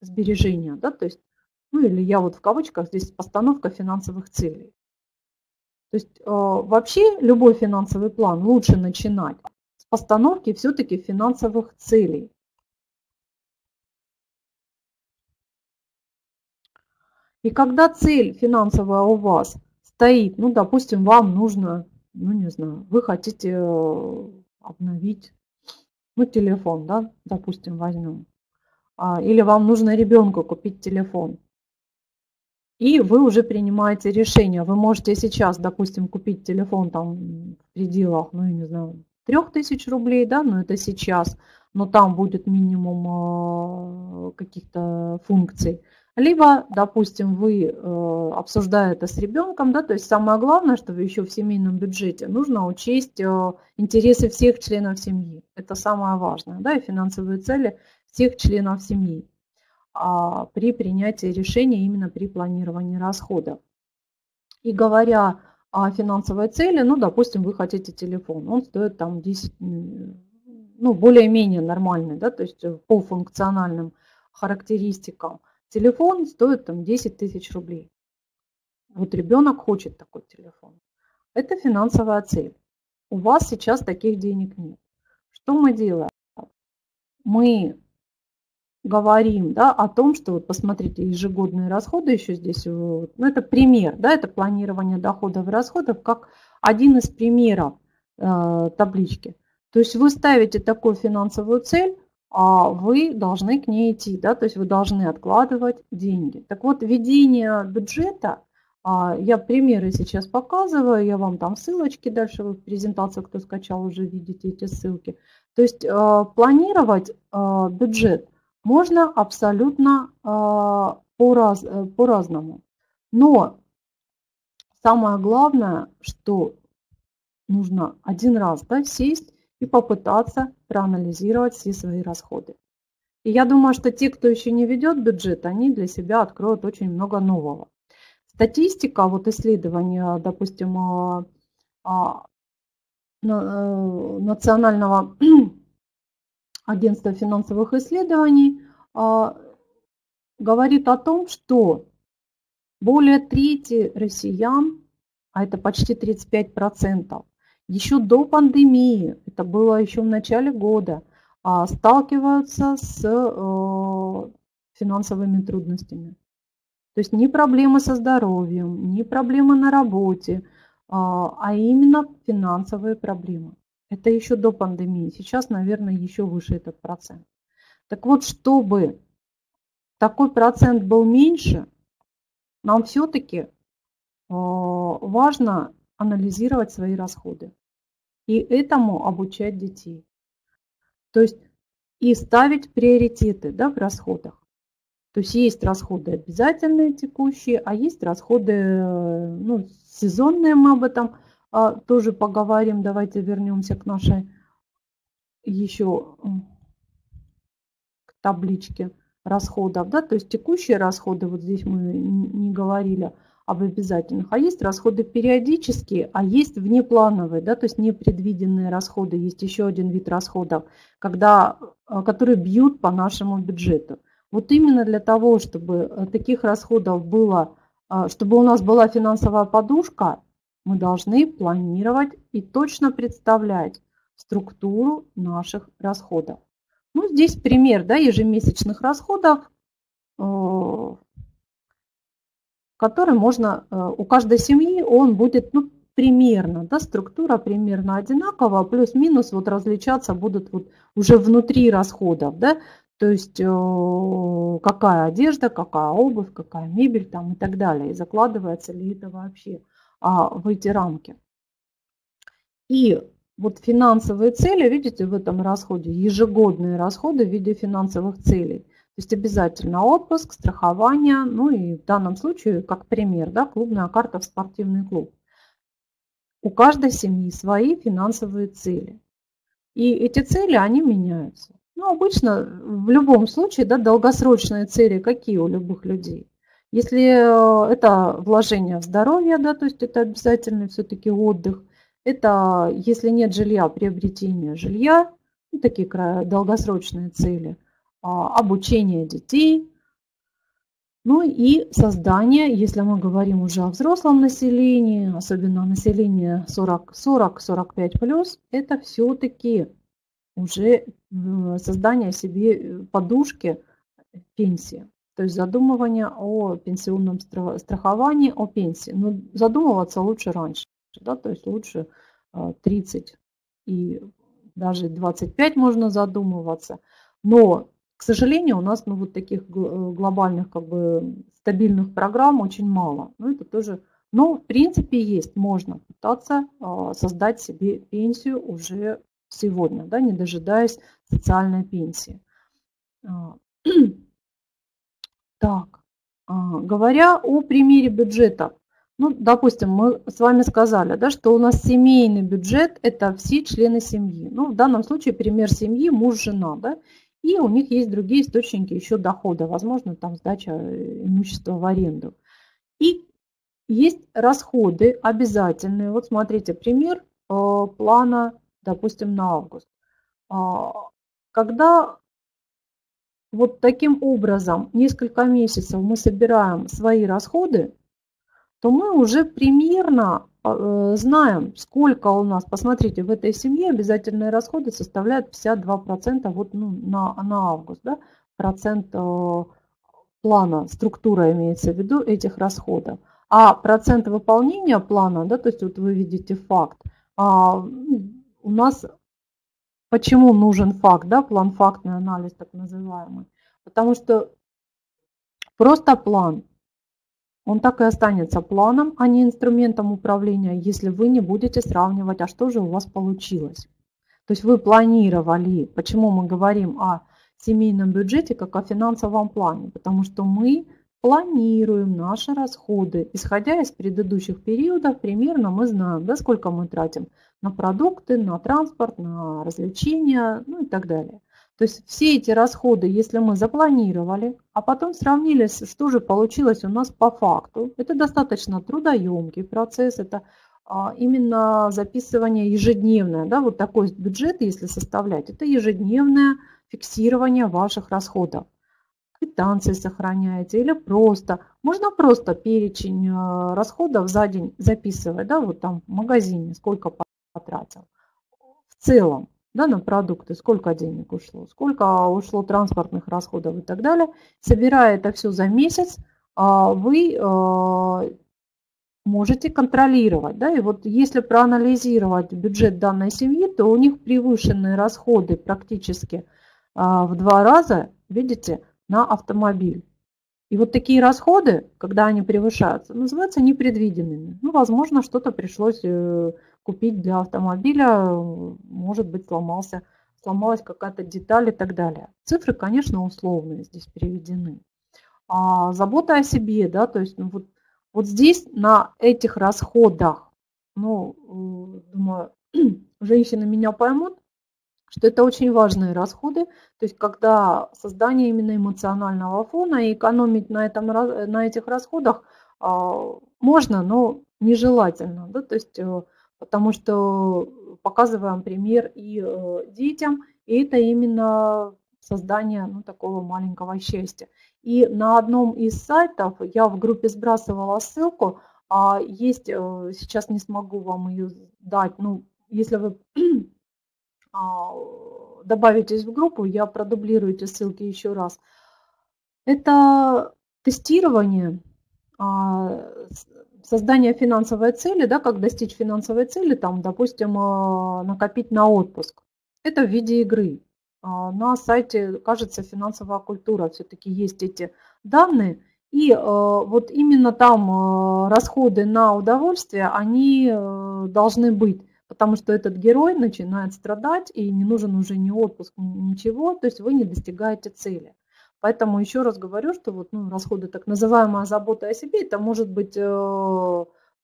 сбережения. Да? То есть, ну или я вот в кавычках, здесь постановка финансовых целей. То есть вообще любой финансовый план лучше начинать с постановки все-таки финансовых целей. И когда цель финансовая у вас стоит, ну, допустим, вам нужно, ну, не знаю, вы хотите обновить, ну, телефон, да, допустим, возьмем. Или вам нужно ребенку купить телефон. И вы уже принимаете решение. Вы можете сейчас, допустим, купить телефон там в пределах, ну, я не знаю, 3000 рублей, да, но это сейчас, но там будет минимум каких-то функций. Либо, допустим, вы, обсуждая это с ребенком, да, то есть самое главное, что еще в семейном бюджете нужно учесть интересы всех членов семьи. Это самое важное, да, и финансовые цели всех членов семьи при принятии решения именно при планировании расходов. И говоря о финансовой цели, ну, допустим, вы хотите телефон, он стоит там 10, ну, более-менее нормальный, да, то есть по функциональным характеристикам. Телефон стоит там 10 тысяч рублей. Вот ребенок хочет такой телефон. Это финансовая цель. У вас сейчас таких денег нет. Что мы делаем? Мы говорим, да, о том, что, вот посмотрите, ежегодные расходы еще здесь. Ну, это пример, да, это планирование доходов и расходов, как один из примеров таблички. То есть вы ставите такую финансовую цель, а вы должны к ней идти, да, то есть вы должны откладывать деньги. Так вот, ведение бюджета, я примеры сейчас показываю, я вам там ссылочки дальше, вы в презентации, кто скачал, уже видите эти ссылки. То есть планировать бюджет можно абсолютно по-разному. Но самое главное, что нужно один раз, да, сесть и попытаться проанализировать все свои расходы. И я думаю, что те, кто еще не ведет бюджет, они для себя откроют очень много нового. Статистика, вот исследования, допустим, Национального агентства финансовых исследований говорит о том, что более трети россиян, а это почти 35%, еще до пандемии, это было еще в начале года, сталкиваются с финансовыми трудностями. То есть не проблемы со здоровьем, не проблемы на работе, а именно финансовые проблемы. Это еще до пандемии. Сейчас, наверное, еще выше этот процент. Так вот, чтобы такой процент был меньше, нам все-таки важно анализировать свои расходы и этому обучать детей. То есть и ставить приоритеты, да, в расходах. То есть есть расходы обязательные, текущие, а есть расходы, ну, сезонные, мы об этом тоже поговорим. Давайте вернемся к нашей еще к табличке расходов. Да? То есть текущие расходы, вот здесь мы не говорили об обязательных, а есть расходы периодические, а есть внеплановые, да, то есть непредвиденные расходы. Есть еще один вид расходов, которые бьют по нашему бюджету. Вот именно для того, чтобы таких расходов было, чтобы у нас была финансовая подушка, мы должны планировать и точно представлять структуру наших расходов. Ну, здесь пример, да, ежемесячных расходов, который можно, у каждой семьи он будет, ну, примерно, да, структура примерно одинакова, плюс-минус вот различаться будут вот уже внутри расходов, да, то есть какая одежда, какая обувь, какая мебель там и так далее, и закладывается ли это вообще в эти рамки. И вот финансовые цели, видите, в этом расходе, ежегодные расходы в виде финансовых целей. То есть обязательно отпуск, страхование, ну и в данном случае, как пример, да, клубная карта в спортивный клуб. У каждой семьи свои финансовые цели. И эти цели, они меняются. Ну, обычно, в любом случае, да, долгосрочные цели какие у любых людей? Если это вложение в здоровье, да, то есть это обязательный все-таки отдых. Это, если нет жилья, приобретение жилья, ну, такие долгосрочные цели. Обучение детей. Ну и создание, если мы говорим уже о взрослом населении, особенно население 40-45+, это все-таки уже создание себе подушки пенсии. То есть задумывание о пенсионном страховании, о пенсии. Но задумываться лучше раньше, да? То есть лучше 30 и даже 25 можно задумываться. Но, к сожалению, у нас ну, вот таких глобальных, как бы, стабильных программ очень мало. Ну, это тоже, но в принципе есть, можно пытаться создать себе пенсию уже сегодня, да, не дожидаясь социальной пенсии. Так, говоря о примере бюджета, ну, допустим, мы с вами сказали, да, что у нас семейный бюджет – это все члены семьи. Ну, в данном случае пример семьи – муж, жена, да. И у них есть другие источники еще дохода, возможно, там сдача имущества в аренду. И есть расходы обязательные. Вот смотрите, пример плана, допустим, на август. Когда вот таким образом несколько месяцев мы собираем свои расходы, то мы уже примерно знаем, сколько у нас, посмотрите, в этой семье обязательные расходы составляют 52% вот, ну, на август, да, процент плана, структура имеется в виду этих расходов. А процент выполнения плана, да, то есть вот вы видите факт, у нас почему нужен факт, да, план-фактный анализ так называемый, потому что просто план, он так и останется планом, а не инструментом управления, если вы не будете сравнивать, а что же у вас получилось. То есть вы планировали, почему мы говорим о семейном бюджете, как о финансовом плане, потому что мы планируем наши расходы, исходя из предыдущих периодов, примерно мы знаем, да, сколько мы тратим на продукты, на транспорт, на развлечения, ну и так далее. То есть все эти расходы, если мы запланировали, а потом сравнили, что же получилось у нас по факту, это достаточно трудоемкий процесс, это именно записывание ежедневное, да, вот такой бюджет, если составлять, это ежедневное фиксирование ваших расходов. Квитанции сохраняете или просто, можно просто перечень расходов за день записывать, да, вот там в магазине сколько потратил в целом. Да, на продукты, сколько денег ушло, сколько ушло транспортных расходов и так далее. Собирая это все за месяц, вы можете контролировать. Да? И вот если проанализировать бюджет данной семьи, то у них превышенные расходы практически в 2 раза, видите, на автомобиль. И вот такие расходы, когда они превышаются, называются непредвиденными. Ну, возможно, что-то пришлось купить для автомобиля, может быть, сломалась какая-то деталь и так далее. Цифры, конечно, условные здесь приведены. А забота о себе, да, то есть ну, вот здесь на этих расходах, ну, думаю, женщины меня поймут, что это очень важные расходы, то есть когда создание именно эмоционального фона и экономить на этих расходах можно, но нежелательно, да, то есть потому что показываем пример и детям, и это именно создание ну, такого маленького счастья. И на одном из сайтов, я в группе сбрасывала ссылку, есть, сейчас не смогу вам ее дать, но если вы добавитесь в группу, я продублирую эти ссылки еще раз. Это тестирование создание финансовой цели, да, как достичь финансовой цели, там, допустим, накопить на отпуск. Это в виде игры. На сайте, кажется, «Финансовая культура» все-таки есть эти данные. И вот именно там расходы на удовольствие, они должны быть, потому что этот герой начинает страдать, и не нужен уже ни отпуск, ничего, то есть вы не достигаете цели. Поэтому еще раз говорю, что вот, ну, расходы, так называемая забота о себе, это может быть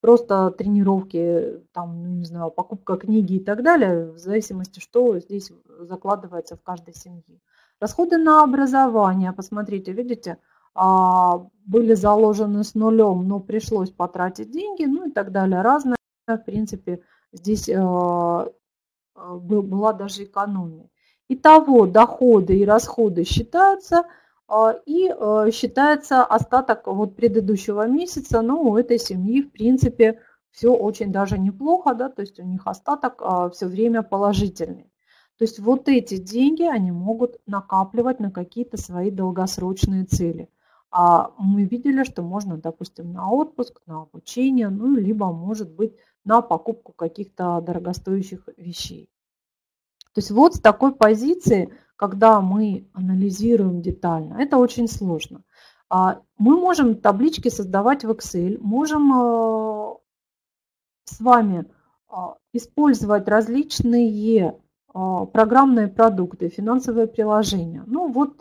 просто тренировки, там, не знаю, покупка книги и так далее, в зависимости, что здесь закладывается в каждой семье. Расходы на образование, посмотрите, видите, были заложены с нулем, но пришлось потратить деньги, ну и так далее. Разное, в принципе, здесь была даже экономия. Итого доходы и расходы считаются, и считается остаток вот предыдущего месяца, но у этой семьи, в принципе, все очень даже неплохо, да, то есть у них остаток все время положительный. То есть вот эти деньги они могут накапливать на какие-то свои долгосрочные цели. А мы видели, что можно, допустим, на отпуск, на обучение, ну, либо, может быть, на покупку каких-то дорогостоящих вещей. То есть вот с такой позиции, когда мы анализируем детально, это очень сложно. Мы можем таблички создавать в Excel, можем с вами использовать различные программные продукты, финансовые приложения. Ну вот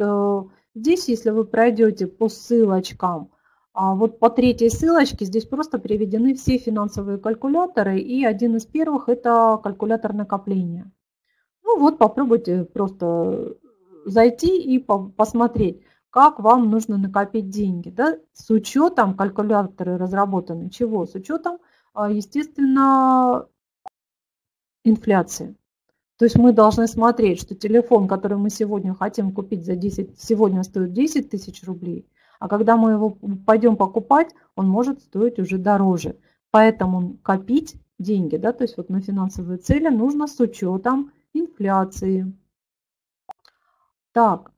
здесь, если вы пройдете по ссылочкам, вот по третьей ссылочке здесь просто приведены все финансовые калькуляторы, и один из первых – это калькулятор накопления. Ну вот попробуйте просто зайти и посмотреть, как вам нужно накопить деньги. Да? С учетом, калькуляторы разработаны чего? С учетом, естественно, инфляции. То есть мы должны смотреть, что телефон, который мы сегодня хотим купить за 10, сегодня стоит 10 тысяч рублей, а когда мы его пойдем покупать, он может стоить уже дороже. Поэтому копить деньги, да, то есть вот на финансовые цели нужно с учетом инфляции. Так,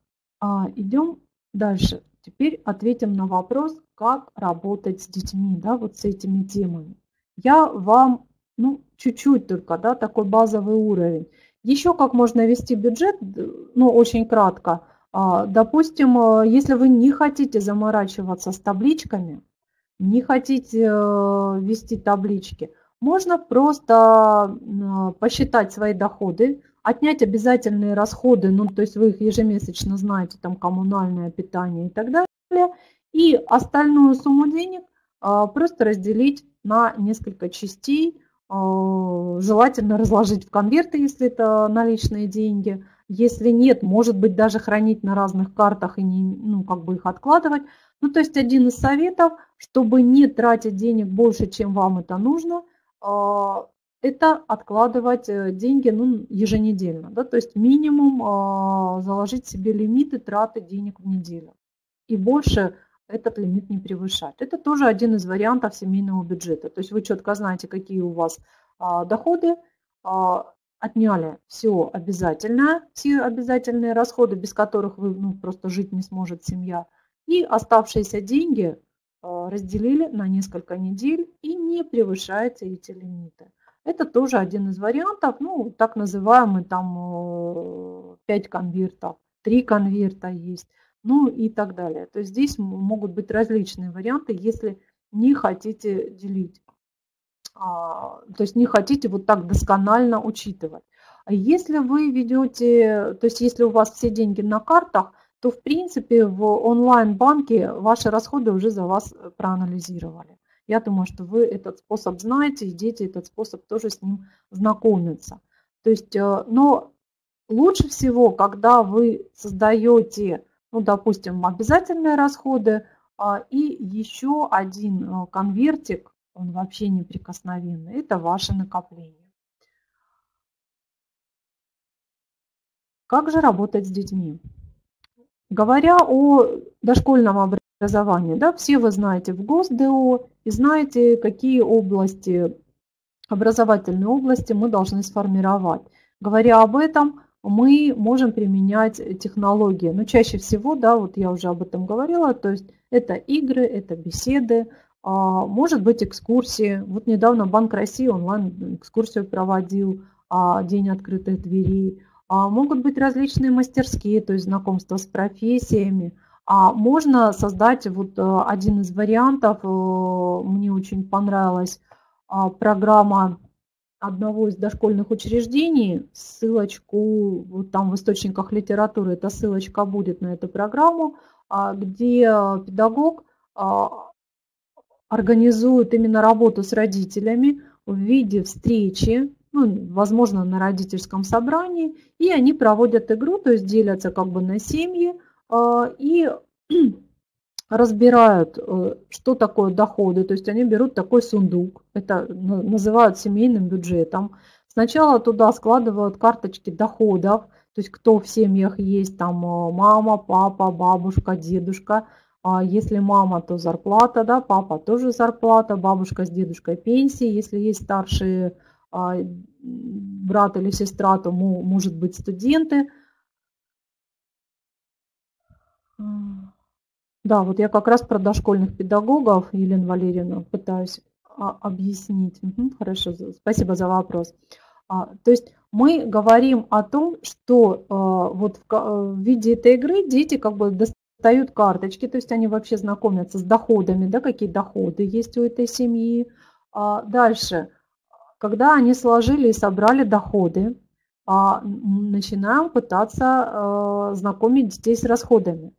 идем дальше. Теперь ответим на вопрос, как работать с детьми, да, вот с этими темами. Я вам, ну, чуть-чуть только, да, такой базовый уровень. Еще как можно вести бюджет, ну, очень кратко. Допустим, если вы не хотите заморачиваться с табличками, не хотите вести таблички, можно просто посчитать свои доходы, отнять обязательные расходы, ну, то есть вы их ежемесячно знаете, там, коммунальное питание и так далее, и остальную сумму денег просто разделить на несколько частей, желательно разложить в конверты, если это наличные деньги. Если нет, может быть, даже хранить на разных картах и не, ну, как бы их откладывать. Ну, то есть один из советов, чтобы не тратить денег больше, чем вам это нужно, это откладывать деньги, ну, еженедельно. Да? То есть минимум заложить себе лимиты траты денег в неделю. И больше этот лимит не превышать. Это тоже один из вариантов семейного бюджета. То есть вы четко знаете, какие у вас доходы, отняли все обязательное, все обязательные расходы, без которых вы, ну, просто жить не сможет семья, и оставшиеся деньги разделили на несколько недель и не превышаете эти лимиты. Это тоже один из вариантов, ну, так называемый там 5 конвертов, 3 конверта есть, ну и так далее. То есть здесь могут быть различные варианты, если не хотите делить, то есть не хотите вот так досконально учитывать. Если вы ведете, то есть если у вас все деньги на картах, то в принципе в онлайн-банке ваши расходы уже за вас проанализировали. Я думаю, что вы этот способ знаете, и дети этот способ тоже с ним знакомятся. То есть, но лучше всего, когда вы создаете, ну, допустим, обязательные расходы и еще один конвертик, он вообще неприкосновенный, это ваше накопление. Как же работать с детьми? Говоря о дошкольном образовании, да, все вы знаете в ГОСДО и знаете, какие области, образовательные области мы должны сформировать. Говоря об этом, мы можем применять технологии, но чаще всего, да, вот я уже об этом говорила, то есть это игры, это беседы, Может быть, экскурсии. Вот недавно Банк России онлайн экскурсию проводил, День открытых дверей. Могут быть различные мастерские, то есть знакомства с профессиями. Можно создать вот один из вариантов. Мне очень понравилась программа одного из дошкольных учреждений. Ссылочку вот там в источниках литературы, эта ссылочка будет на эту программу, где педагог организует именно работу с родителями в виде встречи, ну, возможно, на родительском собрании, и они проводят игру, то есть делятся как бы на семьи и разбирают, что такое доходы, то есть они берут такой сундук, это называют семейным бюджетом. Сначала туда складывают карточки доходов, то есть кто в семьях есть, там мама, папа, бабушка, дедушка. Если мама, то зарплата, да, папа тоже зарплата, бабушка с дедушкой пенсии. Если есть старшие брат или сестра, то может быть студенты. Да, вот я как раз про дошкольных педагогов, Елена Валерьевна, пытаюсь объяснить. Хорошо, спасибо за вопрос. То есть мы говорим о том, что вот в виде этой игры дети как бы достают карточки, то есть они вообще знакомятся с доходами, да, какие доходы есть у этой семьи. Дальше, когда они сложили и собрали доходы, начинаем пытаться знакомить детей с расходами.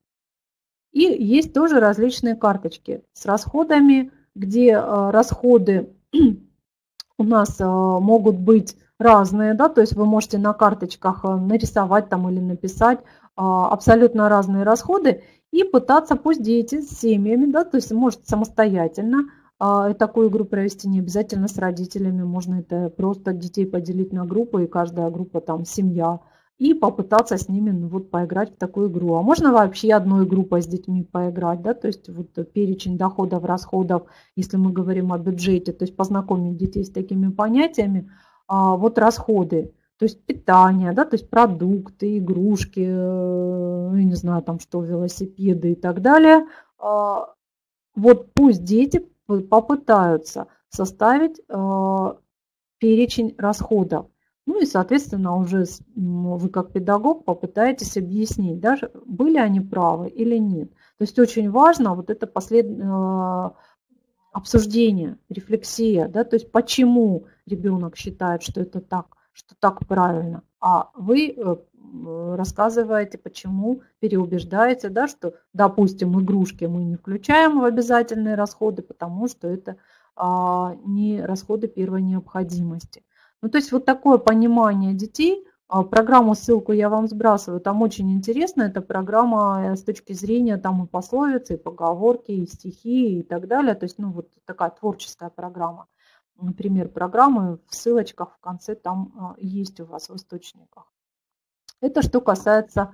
И есть тоже различные карточки с расходами, где расходы у нас могут быть разные, да, то есть вы можете на карточках нарисовать там или написать абсолютно разные расходы и пытаться, пусть дети с семьями, да, то есть может самостоятельно такую игру провести, не обязательно с родителями, можно это просто детей поделить на группы, и каждая группа там семья, и попытаться с ними, ну, вот поиграть в такую игру. А можно вообще одной группой с детьми поиграть, да, то есть вот перечень доходов, расходов, если мы говорим о бюджете, то есть познакомить детей с такими понятиями, вот расходы. То есть питание, да, то есть продукты, игрушки, ну, я не знаю, там что, велосипеды и так далее. Вот пусть дети попытаются составить перечень расходов. Ну и, соответственно, уже вы как педагог попытаетесь объяснить, да, были они правы или нет. То есть очень важно вот это обсуждение, рефлексия, да, то есть почему ребенок считает, что это так, что так правильно, а вы рассказываете, почему, переубеждаете, да, что, допустим, игрушки мы не включаем в обязательные расходы, потому что это не расходы первой необходимости. Ну, то есть вот такое понимание детей. Программу, ссылку я вам сбрасываю, там очень интересно, эта программа с точки зрения там и пословицы, и поговорки, и стихи, и так далее, то есть, ну, вот такая творческая программа. Например, программы в ссылочках в конце там есть у вас в источниках. Это что касается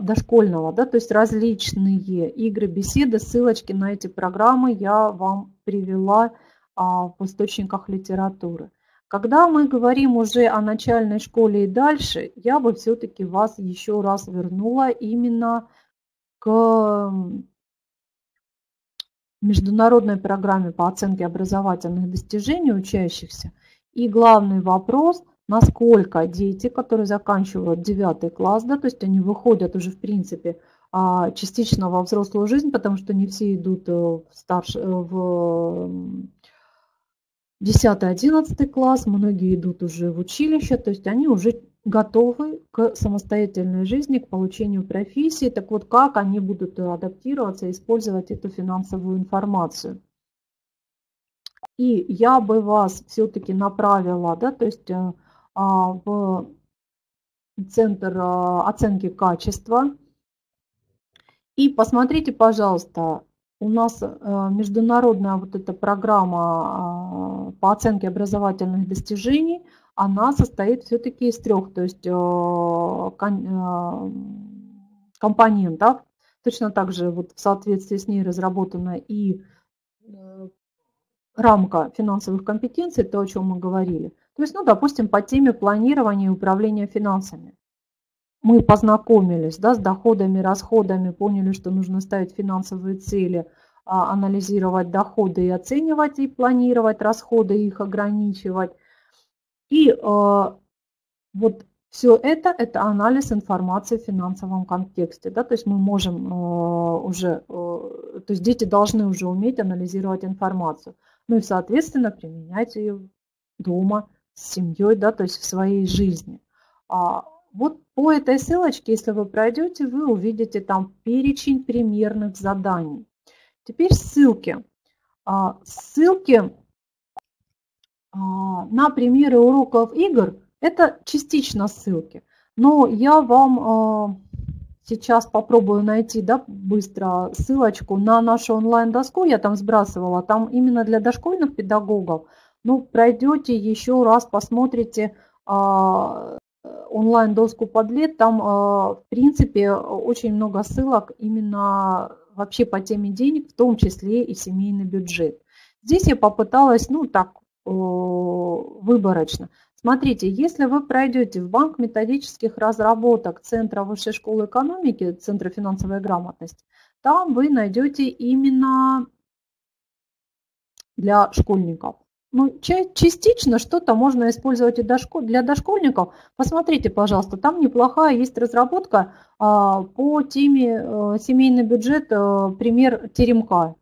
дошкольного, да, то есть различные игры, беседы, ссылочки на эти программы я вам привела в источниках литературы. Когда мы говорим уже о начальной школе и дальше, я бы все-таки вас еще раз вернула именно к международной программе по оценке образовательных достижений учащихся. И главный вопрос, насколько дети, которые заканчивают 9 класс, да, то есть они выходят уже в принципе частично во взрослую жизнь, потому что не все идут в 10-11 класс, многие идут уже в училище, то есть они уже готовы к самостоятельной жизни, к получению профессии. Так вот, как они будут адаптироваться и использовать эту финансовую информацию? И я бы вас все-таки направила, да, то есть в Центр оценки качества. И посмотрите, пожалуйста, у нас международная вот эта программа по оценке образовательных достижений, она состоит все-таки из трех, то есть компонентов. Точно так же вот в соответствии с ней разработана и рамка финансовых компетенций, то, о чем мы говорили. То есть, ну, допустим, по теме планирования и управления финансами. Мы познакомились, да, с доходами, расходами, поняли, что нужно ставить финансовые цели, анализировать доходы и оценивать, и планировать расходы, их ограничивать. И вот все это анализ информации в финансовом контексте. Да? То есть мы можем то есть дети должны уже уметь анализировать информацию. Ну и, соответственно, применять ее дома, с семьей, да, то есть в своей жизни. Вот по этой ссылочке, если вы пройдете, вы увидите там перечень примерных заданий. Теперь ссылки. Ссылки на примеры уроков игр – это частично ссылки. Но я вам сейчас попробую найти, да, быстро ссылочку на нашу онлайн-доску. Я там сбрасывала, там именно для дошкольных педагогов. Ну, пройдете еще раз, посмотрите онлайн-доску «Подлет». Там, в принципе, очень много ссылок именно вообще по теме денег, в том числе и семейный бюджет. Здесь я попыталась, ну, так, выборочно. Смотрите, если вы пройдете в банк методических разработок Центра высшей школы экономики, Центра финансовой грамотности, там вы найдете именно для школьников. Ну, частично что-то можно использовать и для дошкольников. Посмотрите, пожалуйста, там неплохая есть разработка по теме семейный бюджет, пример теремка.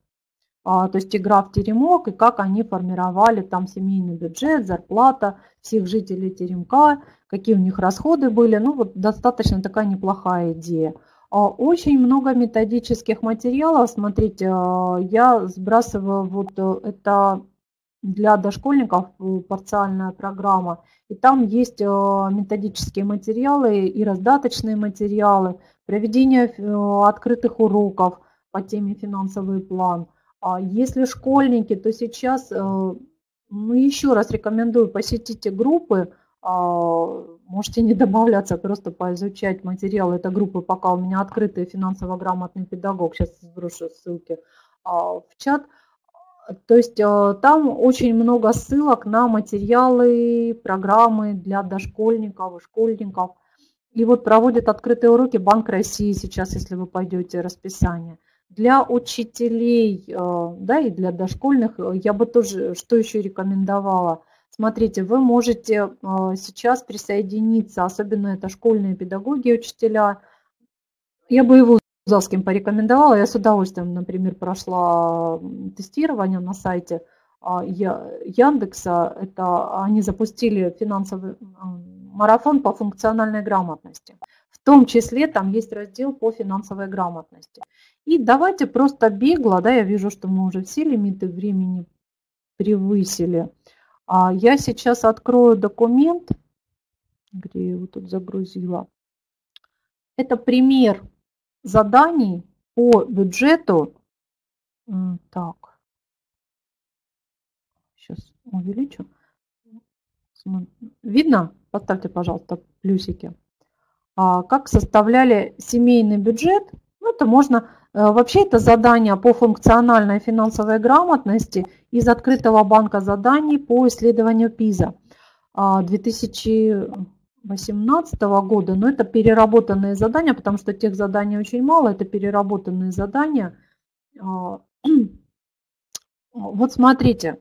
То есть игра в теремок и как они формировали там семейный бюджет, зарплата всех жителей теремка, какие у них расходы были. Ну, вот достаточно такая неплохая идея. Очень много методических материалов. Смотрите, я сбрасываю вот это... Для дошкольников парциальная программа. И там есть методические материалы и раздаточные материалы, проведение открытых уроков по теме «Финансовый план». Если школьники, то сейчас, ну, еще раз рекомендую, посетите группы. Можете не добавляться, просто поизучать материалы. Это группы пока у меня открытые, финансово-грамотный педагог. Сейчас сброшу ссылки в чат. То есть там очень много ссылок на материалы, программы для дошкольников и школьников. И вот проводят открытые уроки Банк России сейчас, если вы пойдете расписание. Для учителей, да, и для дошкольных я бы тоже, что еще рекомендовала. Смотрите, вы можете сейчас присоединиться, особенно это школьные педагоги, учителя. Я бы его Зазовским порекомендовала. Я с удовольствием, например, прошла тестирование на сайте Яндекса. Это они запустили финансовый марафон по функциональной грамотности. В том числе там есть раздел по финансовой грамотности. И давайте просто бегло, да, я вижу, что мы уже все лимиты времени превысили. Я сейчас открою документ, где я его тут загрузила. Это пример заданий по бюджету. Так, сейчас увеличу. Видно? Поставьте, пожалуйста, плюсики. Как составляли семейный бюджет? Ну, это можно. Вообще это задание по функциональной финансовой грамотности из открытого банка заданий по исследованию ПИЗа 2018 года, но это переработанные задания, потому что тех заданий очень мало, это переработанные задания. Вот смотрите,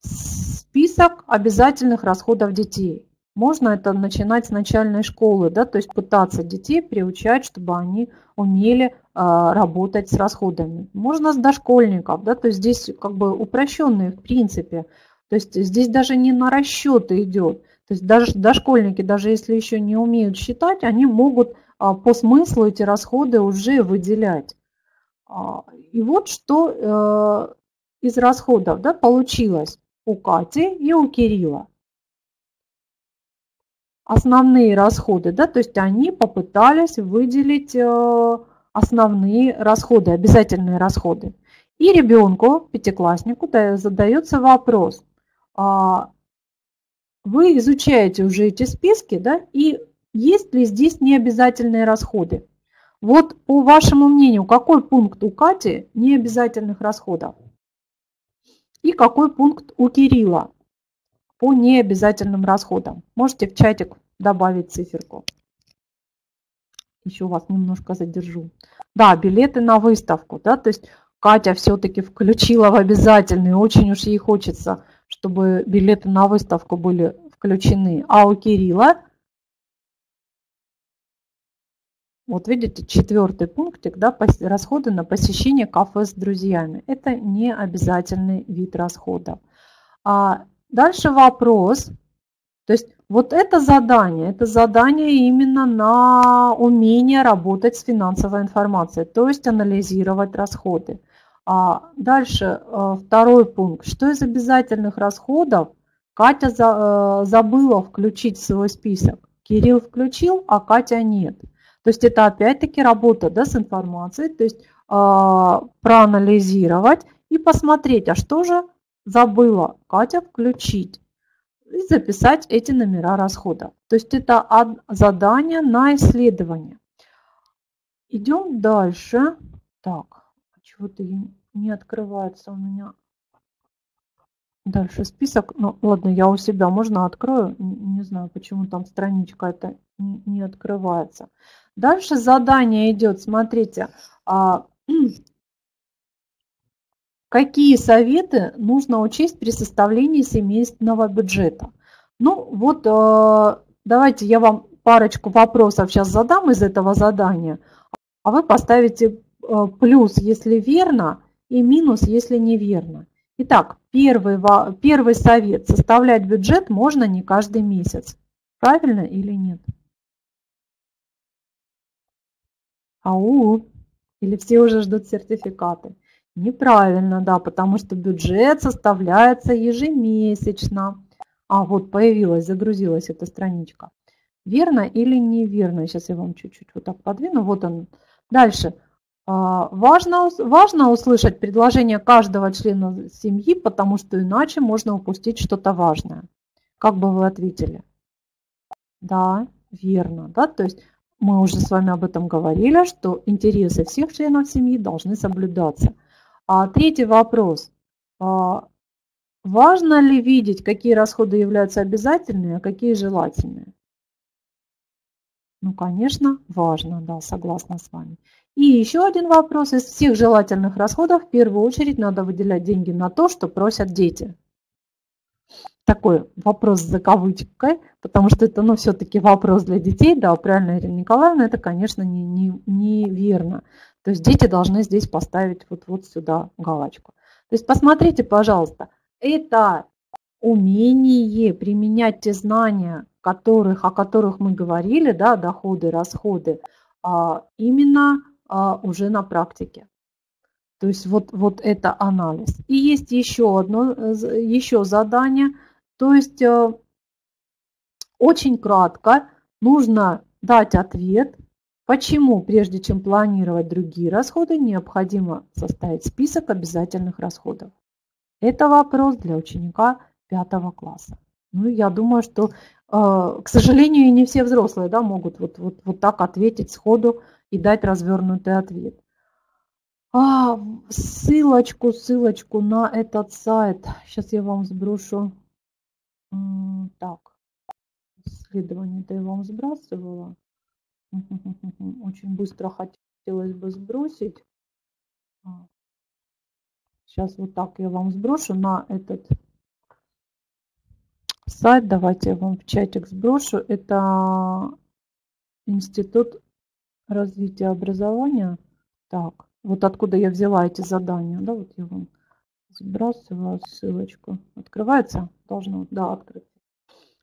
список обязательных расходов детей. Можно это начинать с начальной школы, да, то есть пытаться детей приучать, чтобы они умели работать с расходами. Можно с дошкольников, да, то есть здесь как бы упрощенные в принципе. То есть здесь даже не на расчеты идет. То есть даже дошкольники, даже если еще не умеют считать, они могут по смыслу эти расходы уже выделять. И вот что из расходов, да, получилось у Кати и у Кирилла. Основные расходы, да, то есть они попытались выделить основные расходы, обязательные расходы. И ребенку, пятикласснику, задается вопрос. Вы изучаете уже эти списки, да, и есть ли здесь необязательные расходы? Вот по вашему мнению, какой пункт у Кати необязательных расходов? И какой пункт у Кирилла по необязательным расходам? Можете в чатик добавить циферку. Еще вас немножко задержу. Да, билеты на выставку, да, то есть Катя все-таки включила в обязательные, очень уж ей хочется, чтобы билеты на выставку были включены. А у Кирилла, вот видите, 4-й пунктик, да, расходы на посещение кафе с друзьями. Это не обязательный вид расходов. А дальше вопрос, то есть вот это задание именно на умение работать с финансовой информацией, то есть анализировать расходы. А дальше 2-й пункт, что из обязательных расходов Катя забыла включить в свой список. Кирилл включил, а Катя нет. То есть это опять-таки работа, да, с информацией, то есть проанализировать и посмотреть, а что же забыла Катя включить, и записать эти номера расходов. То есть это задание на исследование. Идем дальше. Так, чего-то не открывается у меня дальше список. Ну ладно, я у себя, можно открою? Не знаю, почему там страничка это не открывается. Дальше задание идет, смотрите. Какие советы нужно учесть при составлении семейного бюджета? Ну вот, давайте я вам парочку вопросов сейчас задам из этого задания, а вы поставите плюс, если верно, и минус, если неверно. Итак, первый совет. Составлять бюджет можно не каждый месяц. Правильно или нет? Ау! Или все уже ждут сертификаты? Неправильно, да, потому что бюджет составляется ежемесячно. А вот появилась, загрузилась эта страничка. Верно или неверно? Сейчас я вам чуть-чуть вот так подвину. Вот он. Дальше. Важно услышать предложение каждого члена семьи, потому что иначе можно упустить что-то важное. Как бы вы ответили? Да, верно. Да? То есть мы уже с вами об этом говорили, что интересы всех членов семьи должны соблюдаться. А третий вопрос. Важно ли видеть, какие расходы являются обязательными, а какие желательные? Ну, конечно, важно, да, согласна с вами. И еще один вопрос. Из всех желательных расходов в первую очередь надо выделять деньги на то, что просят дети. Такой вопрос с закавычкой, потому что это, ну, все-таки вопрос для детей, да, правильно, Ирина Николаевна, это, конечно, неверно. То есть дети должны здесь поставить вот сюда галочку. То есть посмотрите, пожалуйста, это умение применять те знания, о которых мы говорили, да, доходы, расходы, именно уже на практике. То есть вот это анализ. И есть еще задание. То есть очень кратко нужно дать ответ, почему, прежде чем планировать другие расходы, необходимо составить список обязательных расходов. Это вопрос для ученика 5 класса. Ну, я думаю, что, к сожалению, и не все взрослые, да, могут вот так ответить сходу и дать развернутый ответ. Ссылочку на этот сайт. Сейчас я вам сброшу. Так, исследование-то я вам сбрасывала. Очень быстро хотелось бы сбросить. Сейчас вот так я вам сброшу на этот сайт. Давайте я вам в чатик сброшу. Это Институт развития образования. Так. Вот откуда я взяла эти задания. Да, вот я вам сбрасываю ссылочку. Открывается? Должно, да, открыться.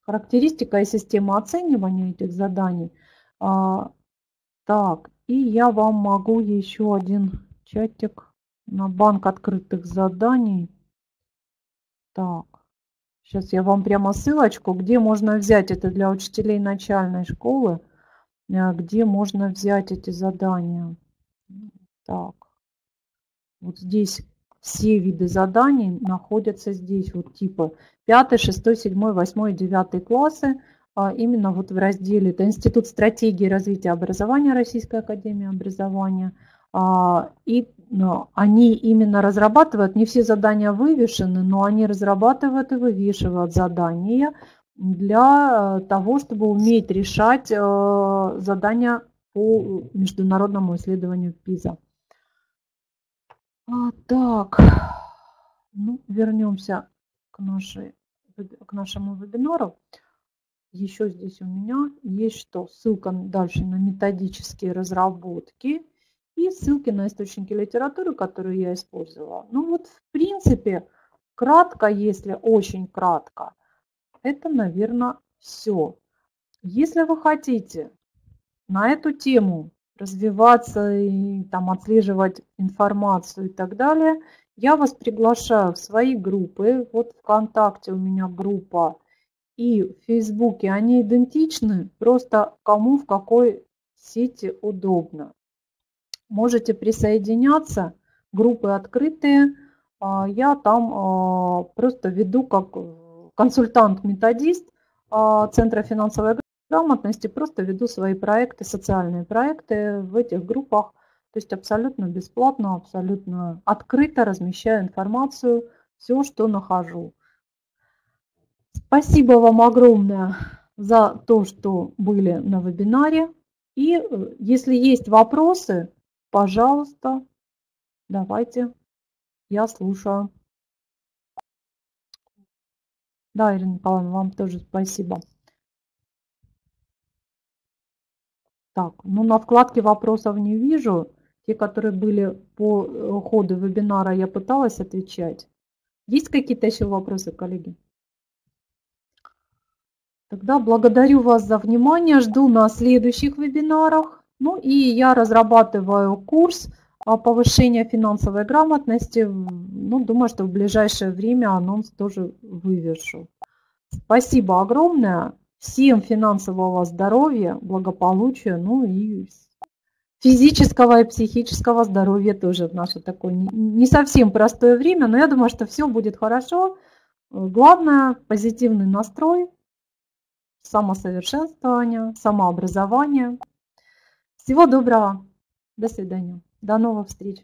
Характеристика и система оценивания этих заданий. Так, и я вам могу еще один чатик на банк открытых заданий. Так, сейчас я вам прямо ссылочку, где можно взять это для учителей начальной школы, где можно взять эти задания. Так, вот здесь все виды заданий находятся здесь, вот типа 5, 6, 7, 8, 9 классы, именно вот в разделе, это Институт стратегии развития образования Российской академии образования, и они именно разрабатывают, не все задания вывешены, но они разрабатывают и вывешивают задания для того, чтобы уметь решать задания по международному исследованию ПИЗА. Так, ну, вернемся к нашему вебинару. Еще здесь у меня есть что? Ссылка дальше на методические разработки и ссылки на источники литературы, которые я использовала. Ну вот, в принципе, кратко, если очень кратко, это, наверное, все. Если вы хотите на эту тему развиваться и там отслеживать информацию и так далее, я вас приглашаю в свои группы. Вот ВКонтакте у меня группа. И в Фейсбуке они идентичны, просто кому в какой сети удобно. Можете присоединяться, группы открытые. Я там просто веду как консультант-методист Центра финансовой грамотности, просто веду свои проекты, социальные проекты в этих группах. То есть абсолютно бесплатно, абсолютно открыто размещаю информацию, все, что нахожу. Спасибо вам огромное за то, что были на вебинаре. И если есть вопросы, пожалуйста, давайте, я слушаю. Да, Ирина Николаевна, вам тоже спасибо. Так, ну на вкладке вопросов не вижу. Те, которые были по ходу вебинара, я пыталась отвечать. Есть какие-то еще вопросы, коллеги? Тогда благодарю вас за внимание, жду на следующих вебинарах. Ну и я разрабатываю курс повышения финансовой грамотности. Ну, думаю, что в ближайшее время анонс тоже вывешу. Спасибо огромное. Всем финансового здоровья, благополучия, ну и физического и психического здоровья тоже в наше такое не совсем простое время. Но я думаю, что все будет хорошо. Главное – позитивный настрой. Самосовершенствование, самообразование. Всего доброго. До свидания. До новых встреч.